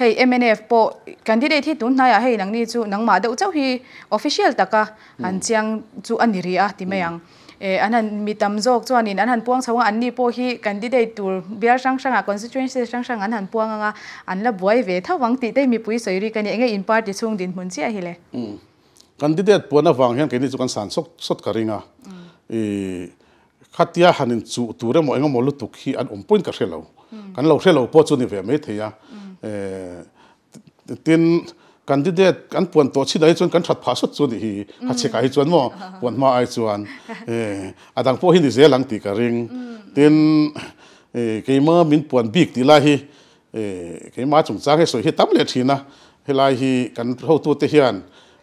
เฮ้ย เอ็ม เอ็น เอฟ พอกันที่ได้ที่ตุนนายเฮ้ยนังนี่จูนังมาเดาเจ้าฮีออฟฟิเชียลตะกะอันเชียงจูอันนี้รีอะที่เมียงเอออันนั้นมีตำโจกจวนนี่อันนั้นพวงสว่างอันนี้พอฮีกันที่ได้ตัวเบียร์ช่างช่างอะ constituency ช่างช่างอันนั้นพวงงะอันละบวยเวทถ้าวังติได้มีปุ๋ยสวยรีกันยังไงอินพาร์ติช่วงดินมุนเชียฮีเลยกันที่ได้พวงน่ะวังเห็นกันที่จูกันสันสดสดกระริงอะอีขัดยาหันจูตัวเรื่องมองงะมอลุตุกฮีอันอมปุ่นกระเชลเอากันเราเชลเอาพอจูนี่เวไม่เทียตินกันที่เด็กกันปวนตัวชิดไอ้ชวนกันถัดผาสุดชวนอีหัดเช็คไอ้ชวนว่าปวนมาไอ้ชวนอาดังพวกหินดิเซลังตีกระริงตินเกี่ยมามินปวนบีกตีไล่เกี่ยมาจงจ้าให้สวยให้ตั้มเล็ดทีนะให้ไล่กันเข้าตัวเทียน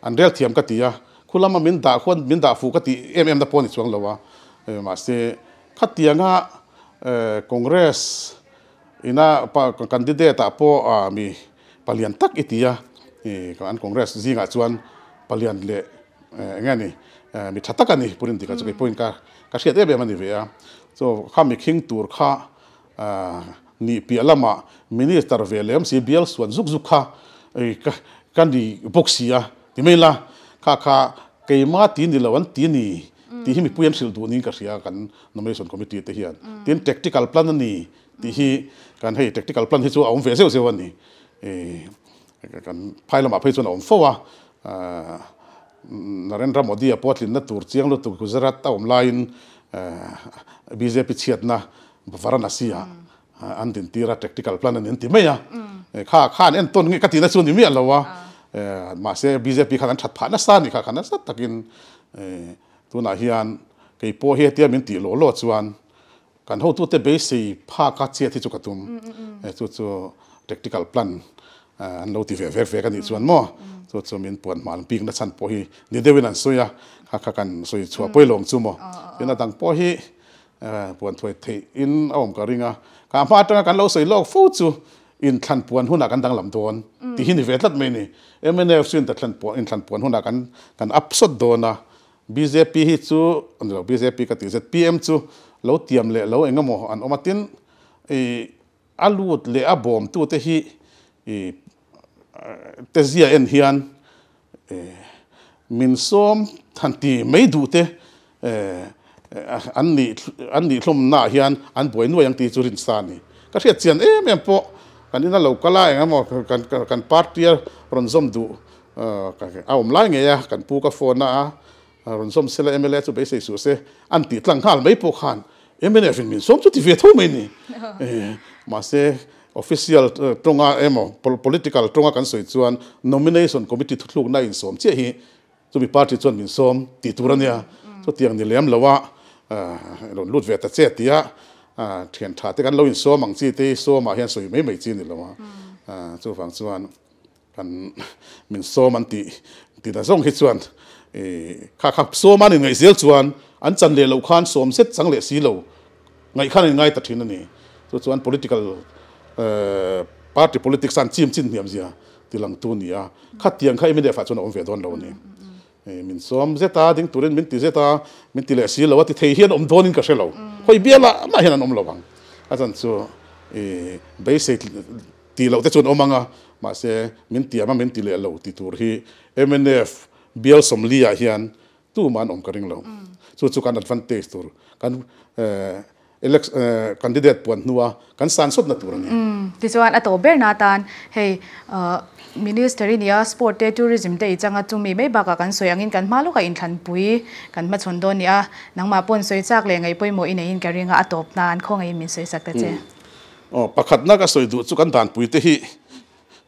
อันเรียลเทียมกติยาคุณละมามินด่าคนมินด่าฟูกติเอ็มเอ็มตะปอนอีชวนละวะมาเสกขัดเตียงะคอนเกรสอิน่าปากกันดิเดตาพอมีพลียนตักอีทีอ่ะการคอนเกรสจริงอ่ะชวนพลียนเล่งั้นนี่มีชัดกันนี่พูดถึงการจะไปพูดกันการเสียดเบี้ยมันดีเว้ยส่วนข้ามีคิงตูร์ข้านี่เปียละมามินิสตาร์เวลเลมซีบีเอลส่วนซุกซุกข้ากันดีบ็อกซี่อ่ะที่ไม่ละข้าข้าเกี่ยมาตีนี่ละวันตีนี่ที่มีพูดถึงตัวนี้การเสียกันนำไปส่วนคอมมิตี้ที่อ่ะที่เทคนิคอลพลานนี่ที่การให้เทคนิคอลพลันที่ชัวร์อมเฟสเซลเซวันนี่การพายลำบากให้ชัวร์อมฟัวนเรนทร์มอดีอาพอดลินนัตุรเซียงลุตุกุจรัตต์ออนไลน์บีเจพิชิตนะบวารณาสีอันดินตีระเทคนิคอลพลันนั้นที่ไม่อะข้าข้าเอ็นต้นกตินัชนี่มีอะไรวะมาเสียบีเจพิขันชัดผ่านนัสานี่ข้าขันนัสตักินตัวนาฮิอันกี่พ่อเฮียที่มินตีโลโลชวนการเข้าตัวเตะเบสีภาคการเชียร์ที่จุกตุมตัวตัวเทคนิคอลพลันอันเราที่เฟเฟเฟกันอีกส่วนมั้งตัวตัวมีนปวนมาลปีกนั่นสันพอฮีนี่เดวินันสุยะข้ากันสุยชัวไปลงซุ่มมั้งที่นั่นต่างพอฮี ปวนถวยทีอินเอาผมก็ริงอ่ะการพาตัวกันเราใส่โลกฟูจูอินทันปวนหุ่นกันดังลำตัวที่หินเวทัดไม่นี่เอ็มเอเนฟซึ่งทันปวนอินทันปวนหุ่นกันกันอับสดโดนะบีเจพีฮิจูเราบีเจพีกับทีเจพีเอ็มจูเราเตรียมเลยเราเองก็มองอันออกมาทิ้งอีอาลูดเลยอับบอมตัวที่ฮีอีเตจิอาเอ็นฮิอันมินซอมทันทีไม่ดูเตอันนี้อันนี้ลมหน้าเฮียนอันป่วยนัวยังตีจุรินสานี่ก็เทียดเจียนเอ๊ะแม่ปออันนี้น่าเราก็ไล่เงี้ยมอกันกันปาร์ตี้รอนซอมดูเอ่อเอาผมไล่เงี้ยกันปูกับโฟนนะรอนซอมเซลเอเมเลสุไปเสียสุเสอันตีตั้งข้าวไม่ปกขันเอ็มเนฟมินซอมจุดที่เวทูไม่นี่มาเสอออฟฟิเชียลตรงอ่ะเอ็มอ่ะ political ตรงอ่ะกันสวยชวน nomination committee ทุกลูกนายอินซอมเชี่ยฮีจะมีปาร์ตี้ชวนมินซอมตีตุรันยาสุดที่อย่างนี้เลี้ยมละว่าหลุดลุดเวทเจตีอะเห็นถ่ายที่กันเราอินโซมังซีที่โซมาเห็นสวยไม่ไม่จีนนี่หรอวะส่วนฝั่งส่วนกันมินโซมันตีตีแต่ส่งให้ส่วนข้าขับโซมันยังไงเสียส่วนอันจันเลี้ยวข้านโซมเซ็ตสังเลสีเหลวไงข้านยังไงตัดทิ้งนั่นนี่ส่วนส่วน political party politics สั่นจีมจีนเหนียมเสียตีหลังตัวนี่อะข้าเตียงข้าไม่ได้ฝ่ายส่วนอมเวทโดนเราเนี่ยมินซ้อมเจตาดิ้งตุเรนมินตีเจตามินตีเลสีเราว่าที่เทียนอมโดนินก็เชลล์คอยเบี้ยละไม่เห็นอมเราบังอาจารย์ส่วนเบสิกตีเราแต่ส่วนอมังอ่ะมาเสมินตีอามามินตีเลเราตีตัวที่เอ็มเอฟเบี้ยสมลีอาเฮียนตู้มันอมกระดิ่งเราส่วนส่วนการอัดฟันเตสตัวการเล็กคันดิเดตปวนนัวกันสารสดนัดตัวนี้ที่ส่วนอัตโตเบลนาตันเฮ้ยมินิสเตอร์เนี่ยสปอร์ตเตอร์ทัวริซึมเตอร์จังหวัดจุ่มมีไม่บากกันสวยอย่างนี้กันมาลูกกับอินทันปุยกันมาชนโดนเนี่ยนังมาปนสวยจากเลยไงปุยโมอินเนี่ยอินการิงอัตโตนานคงไงมินสวยสักแต่เจ้อ๋อประคัดนักก็สวยดูสุกันดานปุยเตฮี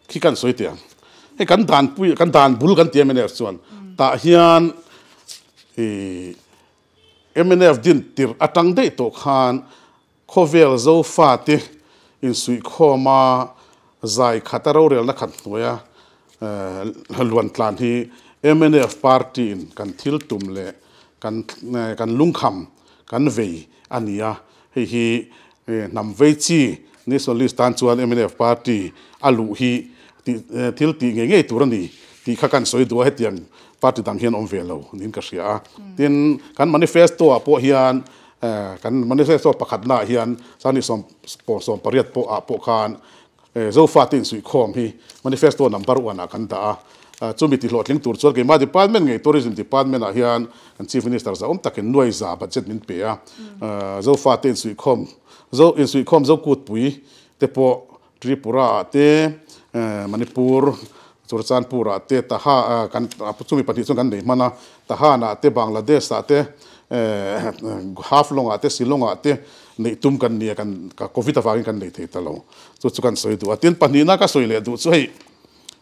ขี้กันสวยเตียงให้กันดานปุยกันดานบุลกันเตียงไม่ได้ส่วนตาเฮียนเอ็มเอเนฟดินติดอัตังได้ตกหันโคเวลโซฟาติอินสุยโคมาใจขัดเราเรียนนักขัดตัวยาล้วนกลางที่เอ็มเอเนฟพาร์ตี้กันทิลตุมเละกันกันลุงคำกันเวอันนี้อะให้ฮีนำเวทีนี่ส่วนลิสตันชวนเอ็มเอเนฟพาร์ตี้อาลูฮีทิลตีเงี้ยตัวนี้ที่ข้ากันสวยด้วยให้เตียงปาร์ตี้ต่างเฮียนอมเวลเรานี่ก็เสียทีนกันมานิเฟสตัวพวกเฮียนกันมานิเฟสตัวประคัดหน้าเฮียนสานิสมสมปริยัติพวกอาพวกคานโซฟาตินสุยคอมฮีมานิเฟสตัวนัมเบอร์วันกันตาจุมิติหลอดลิงตูร์ส่วนเกี่ยวกับดีพาร์ตเมนต์ไงทัวริซึมดีพาร์ตเมนต์เฮียนกันชีฟมินิสเตอร์จะอมตักเงินหน่วยจ่าบัตรเจ็ดมิลเปียโซฟาตินสุยคอมโซอินสุยคอมโซกูดปุยเตปอทริปุระเตมานิปูร์สุรสานปูระเตตาฮากันช่วงมีปฏิสุกันเดียมันนะตาฮานาเตบังลาเดสอาเตฮาฟลงอาเตสิลงอาเตในตุ่มกันเนี่ยกันกับโควิดต่างกันในที่ตะลงสุดสุกันสวยดูอาทิตย์ปนีน่าก็สวยเลยดูสวย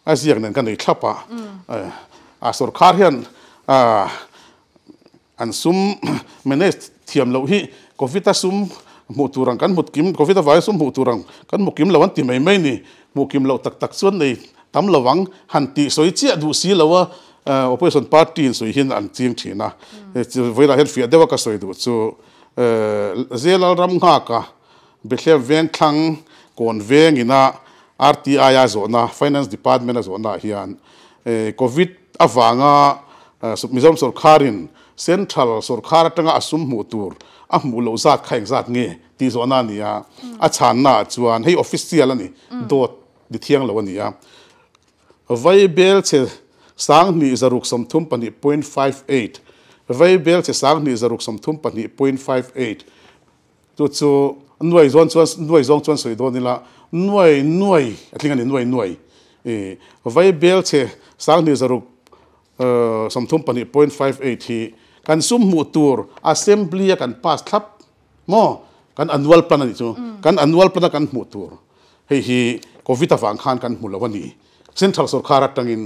ไอ้สิ่งนั้นกันในชาปะอาสุรคาร์ยันอันซุมเมเนสเทียมเหล่าฮีโควิดต่างซุมหมู่ตุรังกันหมู่กิมโควิดต่างซุมหมู่ตุรังกันหมู่กิมเหล่าวันที่ไม่ไม่นี่หมู่กิมเหล่าตักตักส่วนในทำระวังหันตีสวยเจี๊ยดูสีแล้วว่าโอเปอเรชั่นปาร์ตี้สวยหินอันจริงทีนะเวลาเห็นเฟียเดี๋ยวก็สวยดูสูเจลารำหักะเบลเวนทังกอนเวงอินะอาร์ทีไออาโซน่าฟินแลนซ์ดีพาร์ตเมนต์อาโซน่าเฮียนโควิดอาฟังอ่ะมิซอมสุรคารินเซ็นทรัลสุรคาร์ตั้งอาสมหูตูร์อาหมูเหลาซาดแข่งซาดเงี้ยตีโซน่าเนี่ยอาชานาจวนให้ออฟฟิศเซียลนี่โดดดิเทียงแล้ววันนี้ไวเบลเชสังนิจารุกสมทุมปนิ ศูนย์จุดห้าแปด ไวเบลเชสังนิจารุกสมทุมปนิ ศูนย์จุดห้าแปด ตัวชูหน่วยจวนจวนหน่วยจงจวนสวยโดนนี่ละหน่วยหน่วยอะไรเงี้ยนี่หน่วยหน่วยเอไวเบลเชสังนิจารุกสมทุมปนิ ศูนย์จุดห้าแปด ที่การซุ่มหมู่ตัวอัสเซมบลีกันพาสทับมอการอันวัลพนันนี่ชูการอันวัลพนันการหมู่ตัวเฮ้ยฮีโควิดฟังขานกันหมู่ละวันนี้เส้นทางสุรคาร์ตั้งอิน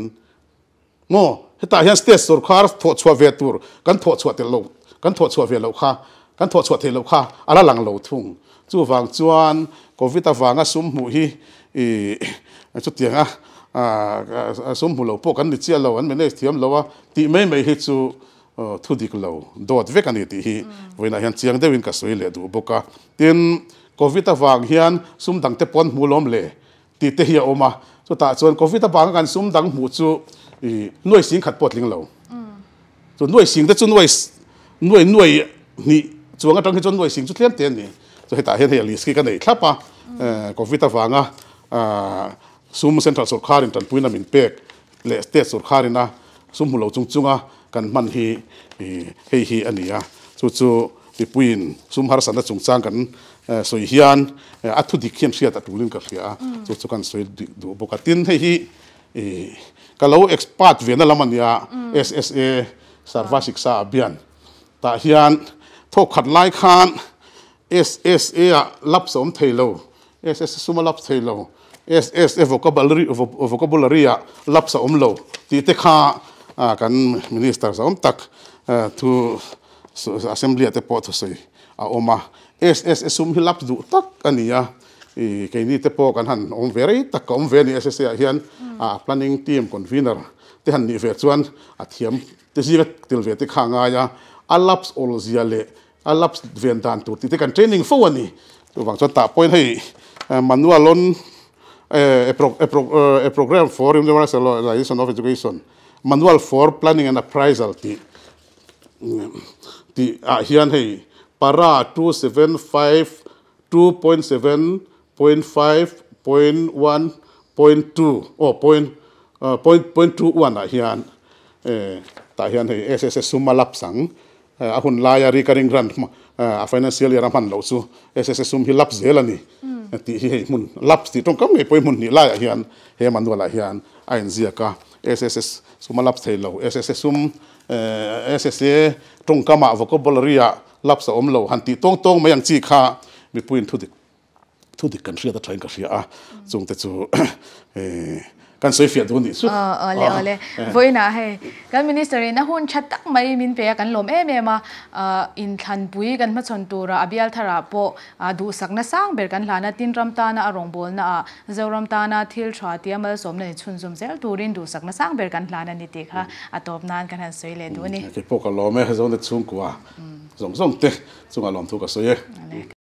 โม่เหตุการณ์สเตสสุรคาร์ถอดชัวเวตูร์กันถอดชัวเตลล์กันถอดชัวเวลล์ค่ะกันถอดชัวเตลล์ค่ะอะไรหลังเราทุ่งจู่ฟังจวนโควิดต่างกันสมมุติอีจุดเดียงอ่ะสมมุติเราพวกกันดิเชียเราอันไม่ได้เทียมเราว่าที่ไม่ไม่เหตุ ทุดิกเหลาโดดเวกันนี่ที่วันนั้นเชียงเดวินก็สวยเลยดูบอกว่าที่โควิดตะวังเฮียนซุ่มดังเตปอนมูลมเล่ตีเทียออกมาสุดท้ายส่วนโควิดตะวังกันซุ่มดังมูจูหน่วยสิงขัดปอดลิงเหลาส่วนหน่วยสิงแต่ส่วนหน่วยหน่วยหน่วยนี่ส่วนก็ต้องให้ส่วนหน่วยสิงชุดเลี้ยงเตียนนี่จะให้ตาเห็นให้ลิสกี้กันเลยครับป่ะโควิดตะวังอ่ะซุ่มเซ็นทรัลสุขารินตันปุยนามินเป็กเลสเตสสุขารินะซุ่มมูลจุงจุงอ่ะกันมันฮีฮีฮีอันนี้อ่ะจู่จู่ที่พูดซุ่มหาสันต์สงสารกันสวยเฮียนอัตุดิเขียมเสียตัดรูลินกับเสียจู่จู่กันสวยดูปกตินี่ฮีก็เราเอ็กซ์พาร์ตเวียนนั่นละมันยา เอส เอส เอ สารวัตรศึกษาเบียนตาเฮียนทกขัดไล่ขาน เอส เอส เอ รับสมเทโล เอส เอส เอ ซุ่มรับเทโล เอส เอส เอ vocabulary vocabulary รับสมโลตีเตค่ากันมินิสเตอร์สองตักทูอาเซมบลีแต่พอทุสิอาออกมาเอสเอสเอสซุ่มฮิลับดูตักอันนี้อ่ะแค่นี้แต่พอกันหันอมเวรีตักก็อมเวนี่เอสเอสเอเฮียนอ่า planning team convener ที่หันนี่เวชวันอาทิมที่จีเวตติลเวติข้างอ่ะอาลับส์ออลเซียเล่อาลับส์เวียนดันตัวที่กันเทรนนิ่งฟวันนี่ตัวบางส่วนตาพอยให้มนุษย์ล้นเอ่อโปรเอ่อโปรเอ่อโปรแกรม for internationalization of education manual for planning and appraisal ที่ที่อ่ะเฮียนให้ปาราสองร้อยเจ็ดสิบห้า สองร้อยเจ็ดสิบห้า หนึ่ง หนึ่ง สอง โอ้ point เอ่อ point point ยี่สิบเอ็ดอ่ะเฮียนเอ่อตาเฮียนให้ เอส เอส เอ ซุมมาลับสังเอ่อหุ่นลาย recurring grant เอ่อ financial รำพันเหล่าซู เอส เอส เอ ซุมฮิลับเซลนี่ที่เฮมุนลับที่ตรงก็ไม่ไปมุนนี่ลายเฮียนเฮมันวลายเฮียนไอ้เสียก็เอส เอส เอ ซุมมาลับเทโล เอส เอส เอ ซุมเอ่อ เอส เอส เอ ตรงก็มา vocabulary ลับสะอมโลหันที่ตรงๆไม่ยังจี้ค่ามีปุ่นทุดิกทุดิกกันเสียตะไทยกันเสียอ่ะจงแต่จูเอ่อกันสวยเฟียดหุ่นดิสุดอ๋อเลยเลยวันน่ะเฮ้กันมินิสเตอร์นะหุ่นชัดตักไม่มินเปียกันลมเอเมมาอินทันปุยกันมาชนตัวระเบียลทาราโปดูสักนะสร้างเบรกันหลานาตินรำตานาอารมณ์บอลนะเจ้ารำตานาทิลชาติมาสมในชุนสมเซลตูรินดูสักนะสร้างเบรกันหลานานิติค่ะอัตบนานกันสวยเลยดูนี่เก็บพวกกันลมเอเจ้าเด็ดซุ่มกว่าส่งส่งเตะซุ่มอารมณ์ทุกข์สวย